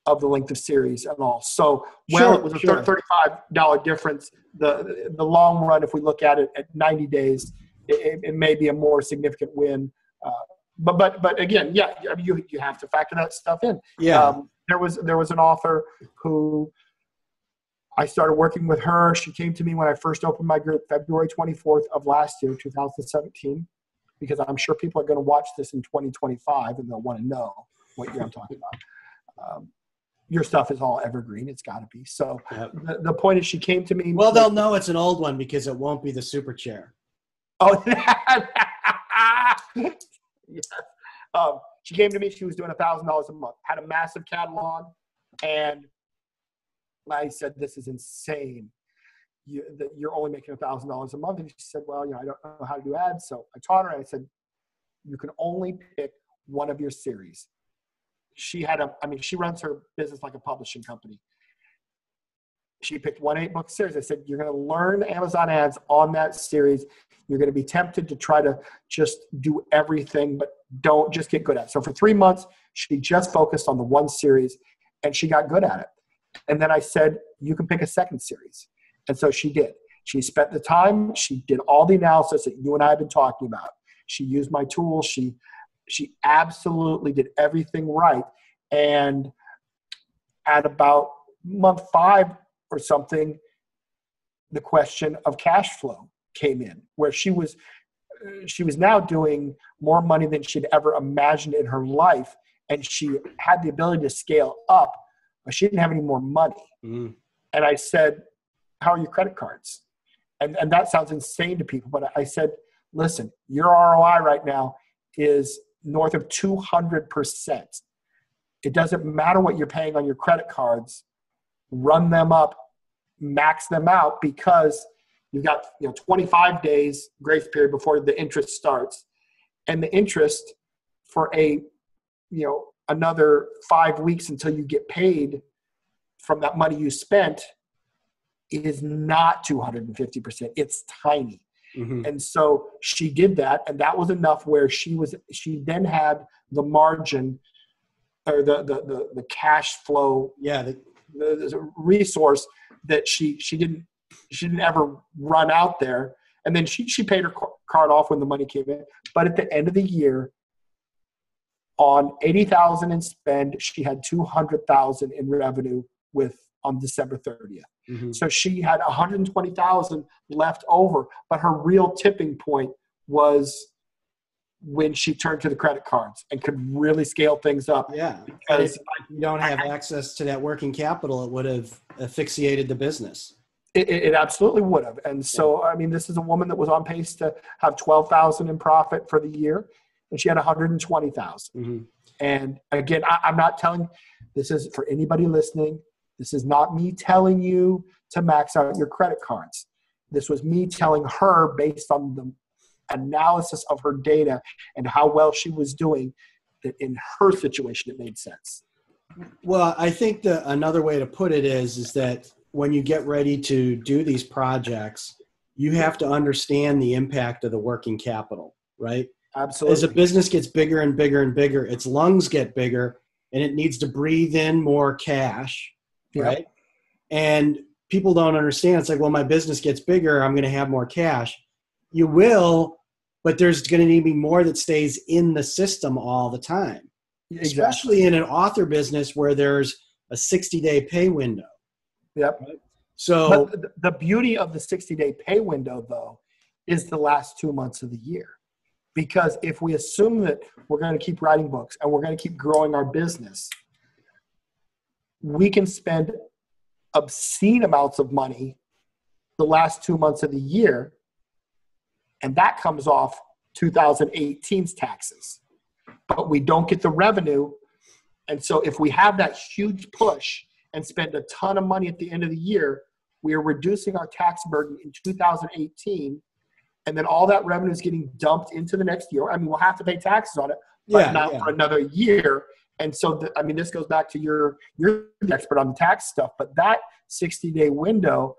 of the length of series and all. So well, sure, it was a sure. thirty-five dollars difference. The, the long run, if we look at it at ninety days, it, it may be a more significant win. Uh, But, but, but again, yeah, I mean, you, you have to factor that stuff in. Yeah. Um, there was, there was an author who I started working with her. She came to me when I first opened my group, February twenty-fourth of last year, two thousand seventeen, because I'm sure people are going to watch this in twenty twenty-five and they'll want to know what year I'm talking about. Um, your stuff is all evergreen. It's got to be. So yep. the, the point is, she came to me. Well, they'll know it's an old one because it won't be the super chair. Oh, yeah. Um, she came to me, she was doing one thousand dollars a month, had a massive catalog, and I said, this is insane. You, the, you're only making one thousand dollars a month. And she said, well, you know, I don't know how to do ads. So I taught her, and I said, you can only pick one of your series. She had a, I mean, she runs her business like a publishing company. She picked one eight book series. I said, you're going to learn Amazon ads on that series. You're going to be tempted to try to just do everything, but don't, just get good at it. So for three months, she just focused on the one series, and she got good at it. And then I said, you can pick a second series. And so she did. She spent the time. She did all the analysis that you and I have been talking about. She used my tools. She, she absolutely did everything right. And at about month five or something, the question of cash flow came in, where she was, she was now doing more money than she'd ever imagined in her life. And she had the ability to scale up, but she didn't have any more money. Mm. And I said, how are your credit cards? And, and that sounds insane to people, but I said, listen, your R O I right now is north of two hundred percent. It doesn't matter what you're paying on your credit cards, run them up, max them out, because you've got, you know, twenty-five days grace period before the interest starts, and the interest for a, you know, another five weeks until you get paid from that money you spent is not two hundred fifty percent. It's tiny. Mm-hmm. And so she did that, and that was enough where she was, she then had the margin, or the, the, the, the cash flow. Yeah. The, the resource that she, she didn't, she didn't ever run out there. And then she, she paid her card off when the money came in. But at the end of the year, on eighty thousand in spend, she had two hundred thousand in revenue with on December thirtieth. Mm-hmm. So she had one hundred twenty thousand left over, but her real tipping point was when she turned to the credit cards and could really scale things up. Yeah. Because if you don't have I, access to that working capital, it would have asphyxiated the business. It, it absolutely would have. And so, I mean, this is a woman that was on pace to have twelve thousand in profit for the year, and she had one hundred twenty thousand. Mm-hmm. And again, I, I'm not telling, this is for anybody listening. This is not me telling you to max out your credit cards. This was me telling her, based on the analysis of her data and how well she was doing, that in her situation, it made sense. Well, I think the, another way to put it is, is that when you get ready to do these projects, you have to understand the impact of the working capital, right? Absolutely. As a business gets bigger and bigger and bigger, its lungs get bigger and it needs to breathe in more cash, yep. right? And people don't understand. It's like, well, my business gets bigger, I'm going to have more cash. You will, but there's going to need to be more that stays in the system all the time, exactly. especially in an author business where there's a sixty-day pay window. Yep. Right? So but the beauty of the sixty-day pay window, though, is the last two months of the year. Because if we assume that we're going to keep writing books and we're going to keep growing our business, we can spend obscene amounts of money the last two months of the year, and that comes off two thousand eighteen's taxes. But we don't get the revenue, and so if we have that huge push and spend a ton of money at the end of the year, we are reducing our tax burden in two thousand eighteen, and then all that revenue is getting dumped into the next year. I mean, we'll have to pay taxes on it, but yeah, not yeah. for another year. And so, the, I mean, this goes back to your, you're the expert on the tax stuff, but that sixty-day window,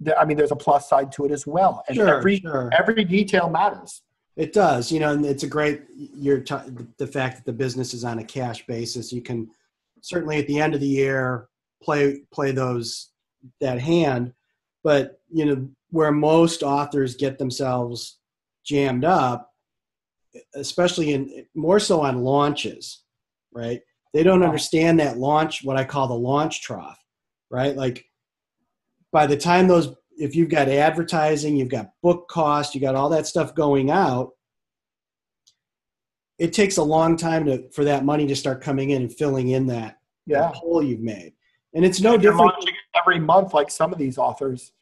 the, I mean, there's a plus side to it as well. And sure, every, sure. every detail matters. It does, you know, and it's a great, your t- the fact that the business is on a cash basis, you can certainly at the end of the year, play, play those, that hand, but you know, where most authors get themselves jammed up, especially in more so on launches, right? They don't understand that launch, what I call the launch trough, right? Like by the time those, if you've got advertising, you've got book costs, you got all that stuff going out, it takes a long time to, for that money to start coming in and filling in that, yeah. that hole you've made. And it's no different every month, like some of these authors.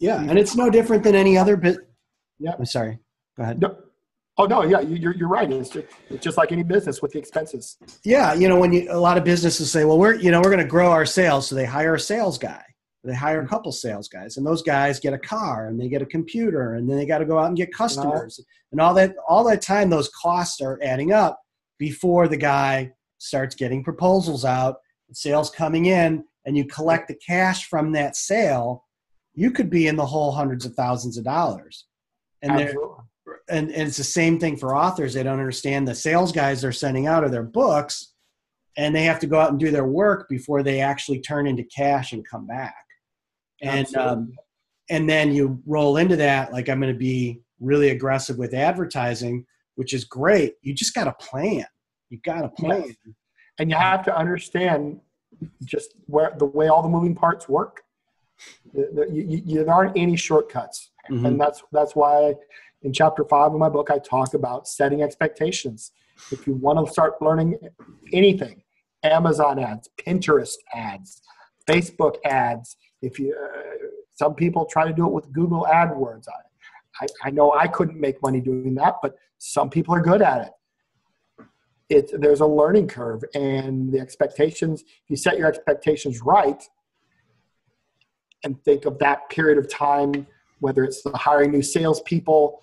Yeah. And it's no different than any other bit. Yeah. I'm sorry. Go ahead. No. Oh no. Yeah. You're, you're right. It's just, it's just like any business with the expenses. Yeah. You know, when you, a lot of businesses say, well, we're, you know, we're going to grow our sales. So they hire a sales guy, they hire a couple sales guys, and those guys get a car and they get a computer and then they got to go out and get customers, wow. and all that, all that time, those costs are adding up before the guy starts getting proposals out, sales coming in, and you collect the cash from that sale. You could be in the whole hundreds of thousands of dollars. And, and and it's the same thing for authors. They don't understand the sales guys they're sending out of their books, and they have to go out and do their work before they actually turn into cash and come back. And um, and then you roll into that, like, I'm going to be really aggressive with advertising, which is great. You just got to plan. You got to plan. Yes. And you have to understand just where the way all the moving parts work. You, you, you, there aren't any shortcuts, mm-hmm. and that's that's why in chapter five of my book I talk about setting expectations. If you want to start learning anything, Amazon ads, Pinterest ads, Facebook ads. If you, uh, some people try to do it with Google AdWords. I, I, I know I couldn't make money doing that, but some people are good at it. It's, there's a learning curve, and the expectations. If you set your expectations right, and think of that period of time, whether it's hiring new salespeople,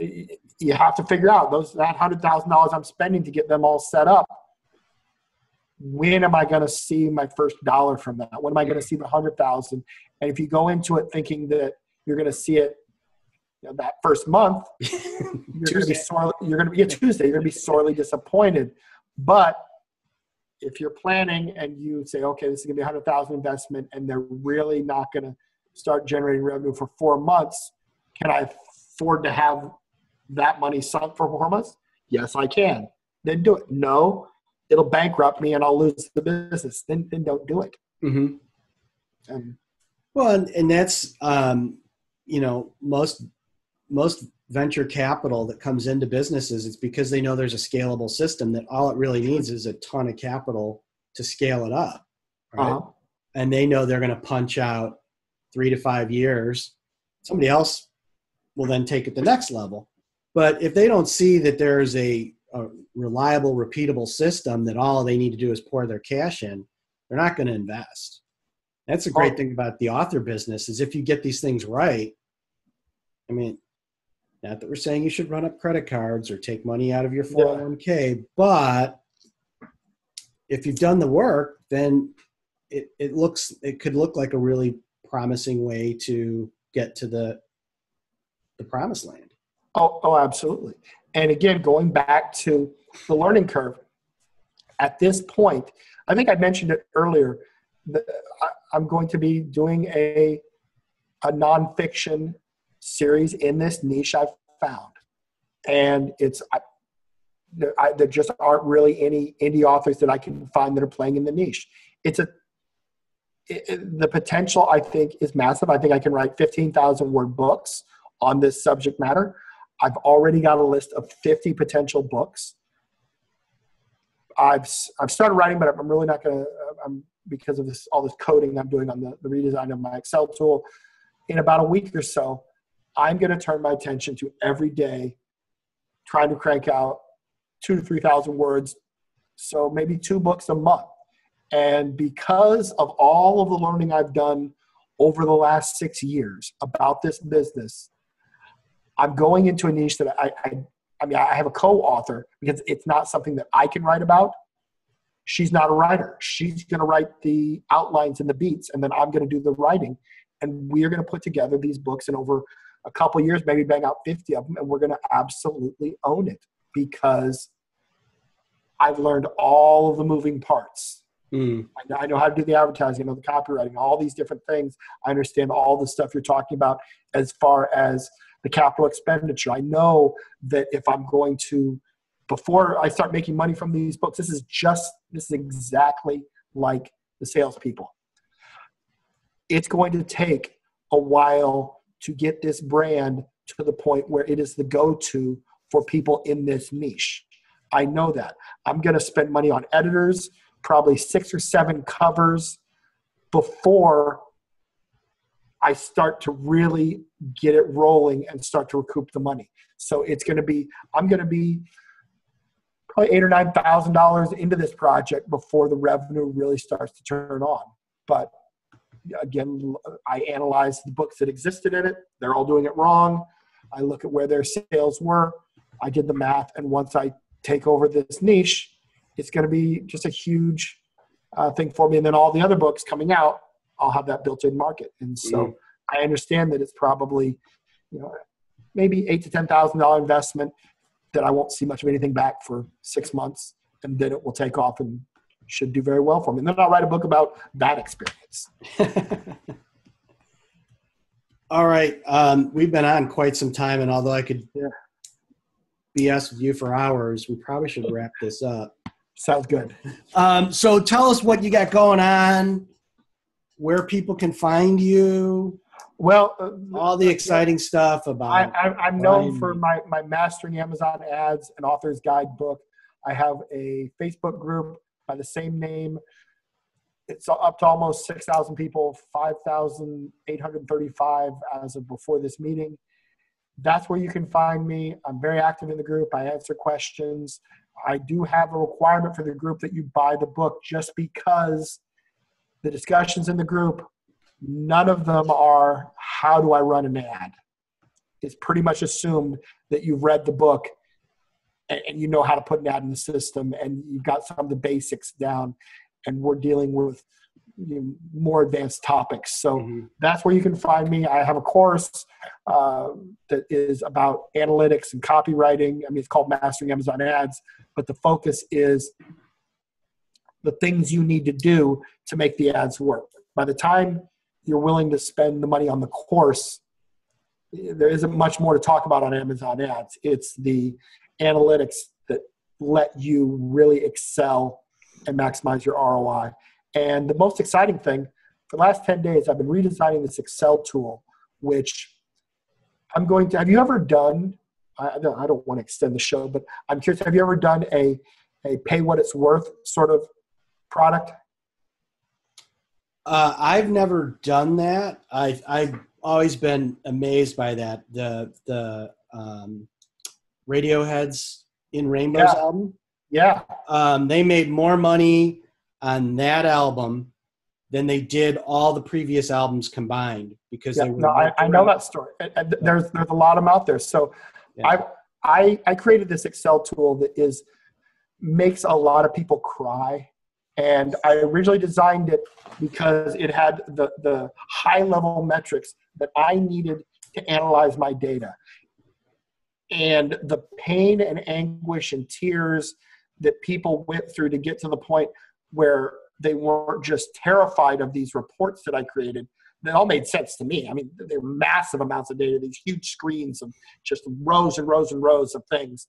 you have to figure out those that one hundred thousand dollars I'm spending to get them all set up. When am I going to see my first dollar from that? When am I going to see the one hundred thousand dollars? And if you go into it thinking that you're going to see it, you know, that first month, you're going to be sorely, you're going to be a Tuesday, you're going to be sorely disappointed. But if you're planning and you say, okay, this is going to be a hundred thousand investment and they're really not going to start generating revenue for four months. Can I afford to have that money sunk for four months? Yes, I can. Then do it. No, it'll bankrupt me and I'll lose the business. Then, then don't do it. Mm-hmm. Um, well, and, and that's, um, you know, most, most venture capital that comes into businesses, it's because they know there's a scalable system that all it really needs is a ton of capital to scale it up. Right? Uh-huh. And they know they're going to punch out three to five years. Somebody else will then take it to the next level. But if they don't see that there's a, a reliable, repeatable system that all they need to do is pour their cash in, they're not going to invest. That's the great oh. thing about the author business is if you get these things right, I mean, not that we're saying you should run up credit cards or take money out of your four oh one k, but if you've done the work, then it, it looks, it could look like a really promising way to get to the the promised land. Oh, oh, absolutely. And again, going back to the learning curve, at this point, I think I mentioned it earlier, the, I, I'm going to be doing a, a nonfiction series in this niche I've found. And it's, I, I, there just aren't really any indie authors that I can find that are playing in the niche. It's a, it, the potential, I think, is massive. I think I can write fifteen thousand word books on this subject matter. I've already got a list of fifty potential books. I've I've started writing, but I'm really not going to, I'm because of this all this coding I'm doing on the, the redesign of my Excel tool. In about a week or so, I'm going to turn my attention to every day trying to crank out two to three thousand words, so maybe two books a month. And because of all of the learning I've done over the last six years about this business, I'm going into a niche that I, I, I mean, I have a co-author because it's not something that I can write about. She's not a writer. She's going to write the outlines and the beats, and then I'm going to do the writing. And we're going to put together these books, and over a couple of years, maybe bang out fifty of them, and we're going to absolutely own it because I've learned all of the moving parts. Mm. I know how to do the advertising, I know the copywriting, all these different things. I understand all the stuff you're talking about as far as the capital expenditure. I know that if I'm going to, before I start making money from these books, this is just, this is exactly like the salespeople. It's going to take a while to get this brand to the point where it is the go-to for people in this niche. I know that. I'm going to spend money on editors, probably six or seven covers before I start to really get it rolling and start to recoup the money. So it's going to be, I'm going to be probably eight or nine thousand dollars into this project before the revenue really starts to turn on. But again, I analyzed the books that existed in it. They're all doing it wrong. I look at where their sales were. I did the math. And once I take over this niche, it's going to be just a huge uh, thing for me. And then all the other books coming out, I'll have that built-in market. And so mm. I understand that it's probably, you know, maybe eight to ten thousand dollars investment that I won't see much of anything back for six months. And then it will take off and should do very well for me. And then I'll write a book about that experience. All right. Um, we've been on quite some time. And although I could yeah. B S with you for hours, we probably should wrap this up. Sounds good. Um, so tell us what you got going on, where people can find you. Well, uh, all the exciting stuff about. I, I, I'm known Brian. for my, my Mastering Amazon Ads and Author's Guidebook. I have a Facebook group by the same name. It's up to almost six thousand people, five thousand eight hundred thirty-five as of before this meeting. That's where you can find me. I'm very active in the group. I answer questions. I do have a requirement for the group that you buy the book just because the discussions in the group, none of them are, how do I run an ad? It's pretty much assumed that you've read the book and, and you know how to put an ad in the system and you've got some of the basics down, and we're dealing with, you know, more advanced topics. So mm-hmm. that's where you can find me. I have a course uh, that is about analytics and copywriting. I mean, it's called Mastering Amazon Ads, but the focus is the things you need to do to make the ads work. By the time you're willing to spend the money on the course, there isn't much more to talk about on Amazon Ads. It's the analytics that let you really excel and maximize your R O I. And the most exciting thing, for the last ten days, I've been redesigning this Excel tool, which I'm going to, have you ever done, I don't, I don't want to extend the show, but I'm curious, have you ever done a, a pay what it's worth sort of product? Uh, I've never done that. I've, I've always been amazed by that. The, the um, Radiohead's In Rainbow's yeah. album. Yeah. Um, they made more money on that album than they did all the previous albums combined, because yeah, they were no, I, I know that story. And there's there's a lot of them out there. So yeah. I I I created this Excel tool that is makes a lot of people cry And I originally designed it because it had the, the high-level metrics that I needed to analyze my data. And the pain and anguish and tears that people went through to get to the point where they weren't just terrified of these reports that I created, that all made sense to me. I mean, they were massive amounts of data, these huge screens of just rows and rows and rows of things.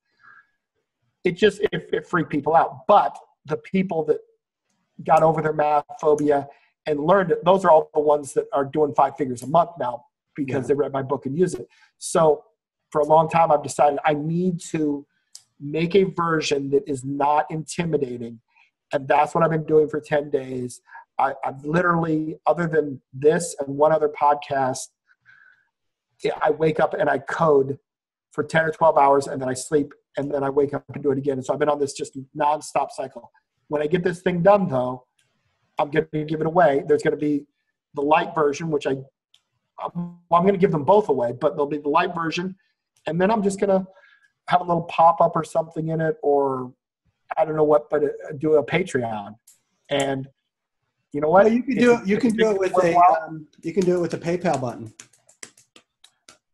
It just, it, it freaked people out. But the people that got over their math phobia and learned it, those are all the ones that are doing five figures a month now because yeah. they read my book and use it. So for a long time, I've decided I need to make a version that is not intimidating. And that's what I've been doing for ten days. I, I've literally, other than this and one other podcast, I wake up and I code for ten or twelve hours and then I sleep and then I wake up and do it again. And so I've been on this just nonstop cycle. When I get this thing done, though, I'm going to give it away. There's going to be the light version, which I, well, I'm going to give them both away, but there'll be the light version. And then I'm just going to have a little pop-up or something in it, or I don't know what, but do a Patreon. And you know what? Well, you can do it. You can do it with a. Um, you can do it with the PayPal button.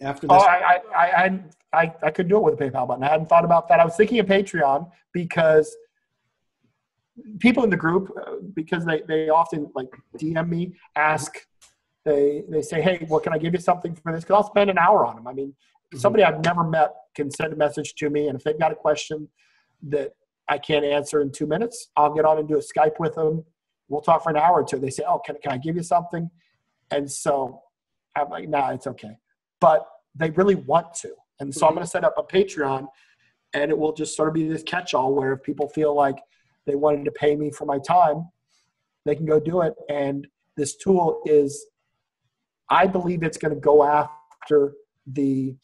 After this, oh, I, I, I, I, I could do it with a PayPal button. I hadn't thought about that. I was thinking of Patreon because people in the group, uh, because they, they often like D M me, ask, they they say, hey, well, can I give you something for this? Because I'll spend an hour on them. I mean, mm-hmm. somebody I've never met can send a message to me, and if they've got a question that I can't answer in two minutes, I'll get on and do a Skype with them. We'll talk for an hour or two. They say, oh, can, can I give you something? And so I'm like, nah, it's okay. But they really want to. And so mm-hmm. I'm going to set up a Patreon, and it will just sort of be this catch-all where if people feel like they wanted to pay me for my time, they can go do it. And this tool is, I believe it's going to go after the,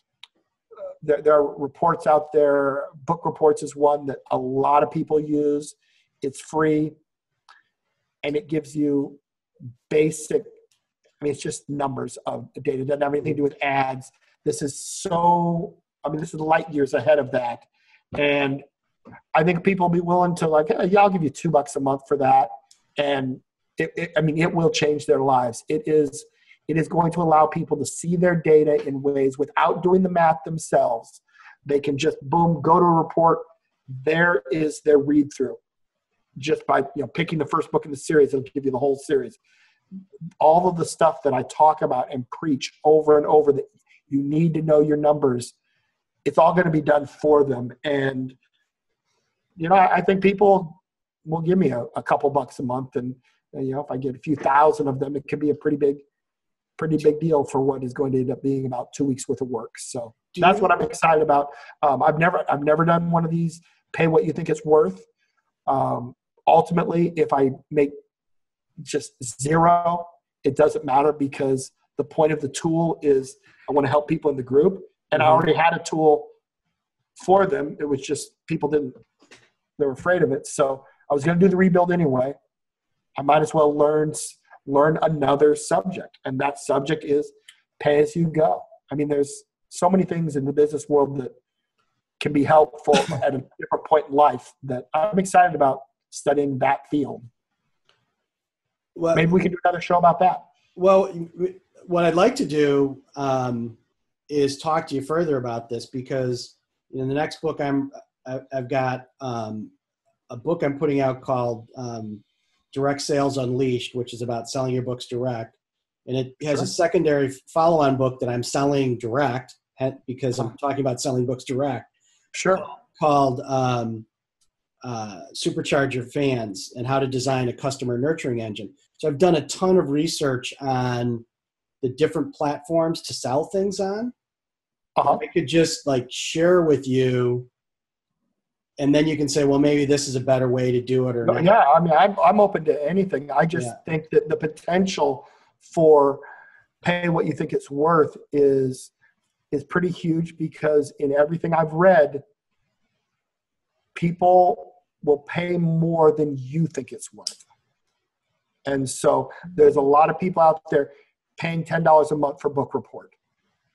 uh, there, there are reports out there. Book Reports is one that a lot of people use. It's free. And it gives you basic, I mean, it's just numbers of data. It doesn't have anything to do with ads. This is so, I mean, this is light years ahead of that. And I think people will be willing to like, hey, yeah, I'll give you two bucks a month for that. And it, it, I mean, it will change their lives. It is, it is going to allow people to see their data in ways without doing the math themselves. They can just boom, go to a report. There is their read through. Just by, you know, picking the first book in the series, it'll give you the whole series. All of the stuff that I talk about and preach over and over that you need to know your numbers, it's all going to be done for them. And you know, I think people will give me a, a couple bucks a month, and you know, if I get a few thousand of them, it can be a pretty big, pretty big deal for what is going to end up being about two weeks worth of work. So Do that's you, what I'm excited about. Um, I've never, I've never done one of these. Pay what you think it's worth. Um, ultimately, if I make just zero, it doesn't matter because the point of the tool is I want to help people in the group, and I already had a tool for them. It was just people didn't. They were afraid of it. So I was going to do the rebuild anyway. I might as well learn, learn another subject. And that subject is pay as you go. I mean, there's so many things in the business world that can be helpful at a different point in life that I'm excited about studying that field. Well, maybe we can do another show about that. Well, what I'd like to do um, is talk to you further about this because in the next book I'm, I've got um, a book I'm putting out called um, Direct Sales Unleashed, which is about selling your books direct. And it has sure. a secondary follow-on book that I'm selling direct because I'm talking about selling books direct. Sure. Called um, uh, Supercharger Fans and How to Design a Customer Nurturing Engine. So I've done a ton of research on the different platforms to sell things on. Uh-huh. I could just like share with you. And then you can say, well, maybe this is a better way to do it or not. Yeah, I mean, I'm, I'm open to anything. I just yeah. think that the potential for pay what you think it's worth is is pretty huge because in everything I've read, people will pay more than you think it's worth. And so there's a lot of people out there paying ten dollars a month for Book Report.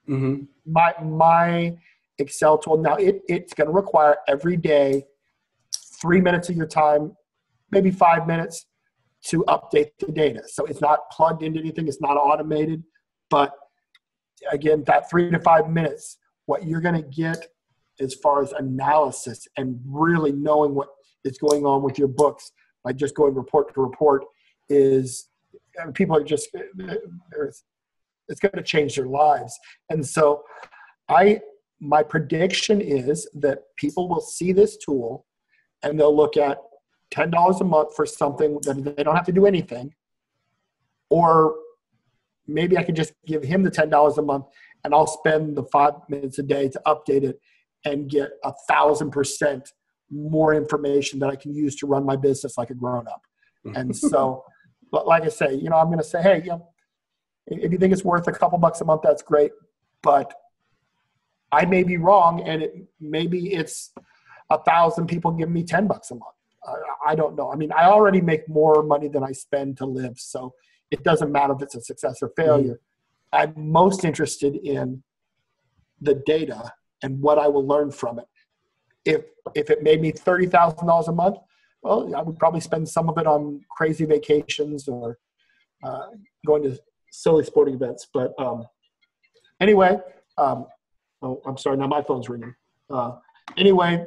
Mm-hmm. My my... Excel tool. Now it, it's going to require every day, three minutes of your time maybe five minutes to update the data. So it's not plugged into anything. It's not automated. But again, that three to five minutes, what you're going to get as far as analysis and really knowing what is going on with your books by just going report to report is, I mean, people are just, it's going to change their lives. And so I, my prediction is that people will see this tool and they'll look at ten dollars a month for something that they don't have to do anything. Or maybe I could just give him the ten dollars a month and I'll spend the five minutes a day to update it and get a thousand percent more information that I can use to run my business like a grown up. And so, but like I say, you know, I'm going to say, hey, you know, if you think it's worth a couple bucks a month, that's great. But I may be wrong. And it, maybe it's a thousand people giving me ten bucks a month. I don't know. I mean, I already make more money than I spend to live. So it doesn't matter if it's a success or failure. Mm-hmm. I'm most interested in the data and what I will learn from it. If, if it made me thirty thousand dollars a month, well, I would probably spend some of it on crazy vacations or uh, going to silly sporting events. But um, anyway, um, oh, I'm sorry. Now my phone's ringing. Uh, anyway,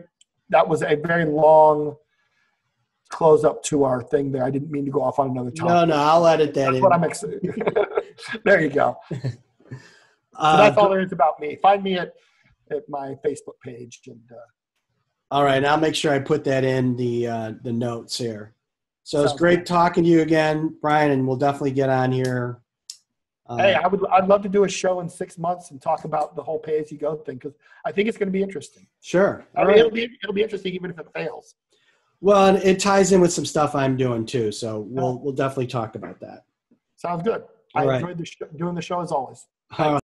that was a very long close up to our thing there. I didn't mean to go off on another topic. No, no, I'll edit that. That's in. What I'm excited. There you go. Uh, so that's all there is about me. Find me at, at my Facebook page. And, uh, all right. I'll make sure I put that in the, uh, the notes here. So it's great good. talking to you again, Brian, and we'll definitely get on here. Uh, hey, I would, I'd love to do a show in six months and talk about the whole pay as you go thing. Cause I think it's going to be interesting. Sure. I mean, right. it'll be, it'll be interesting even if it fails. Well, and it ties in with some stuff I'm doing too. So we'll, we'll definitely talk about that. Sounds good. All I right. enjoyed the sh- doing the show as always.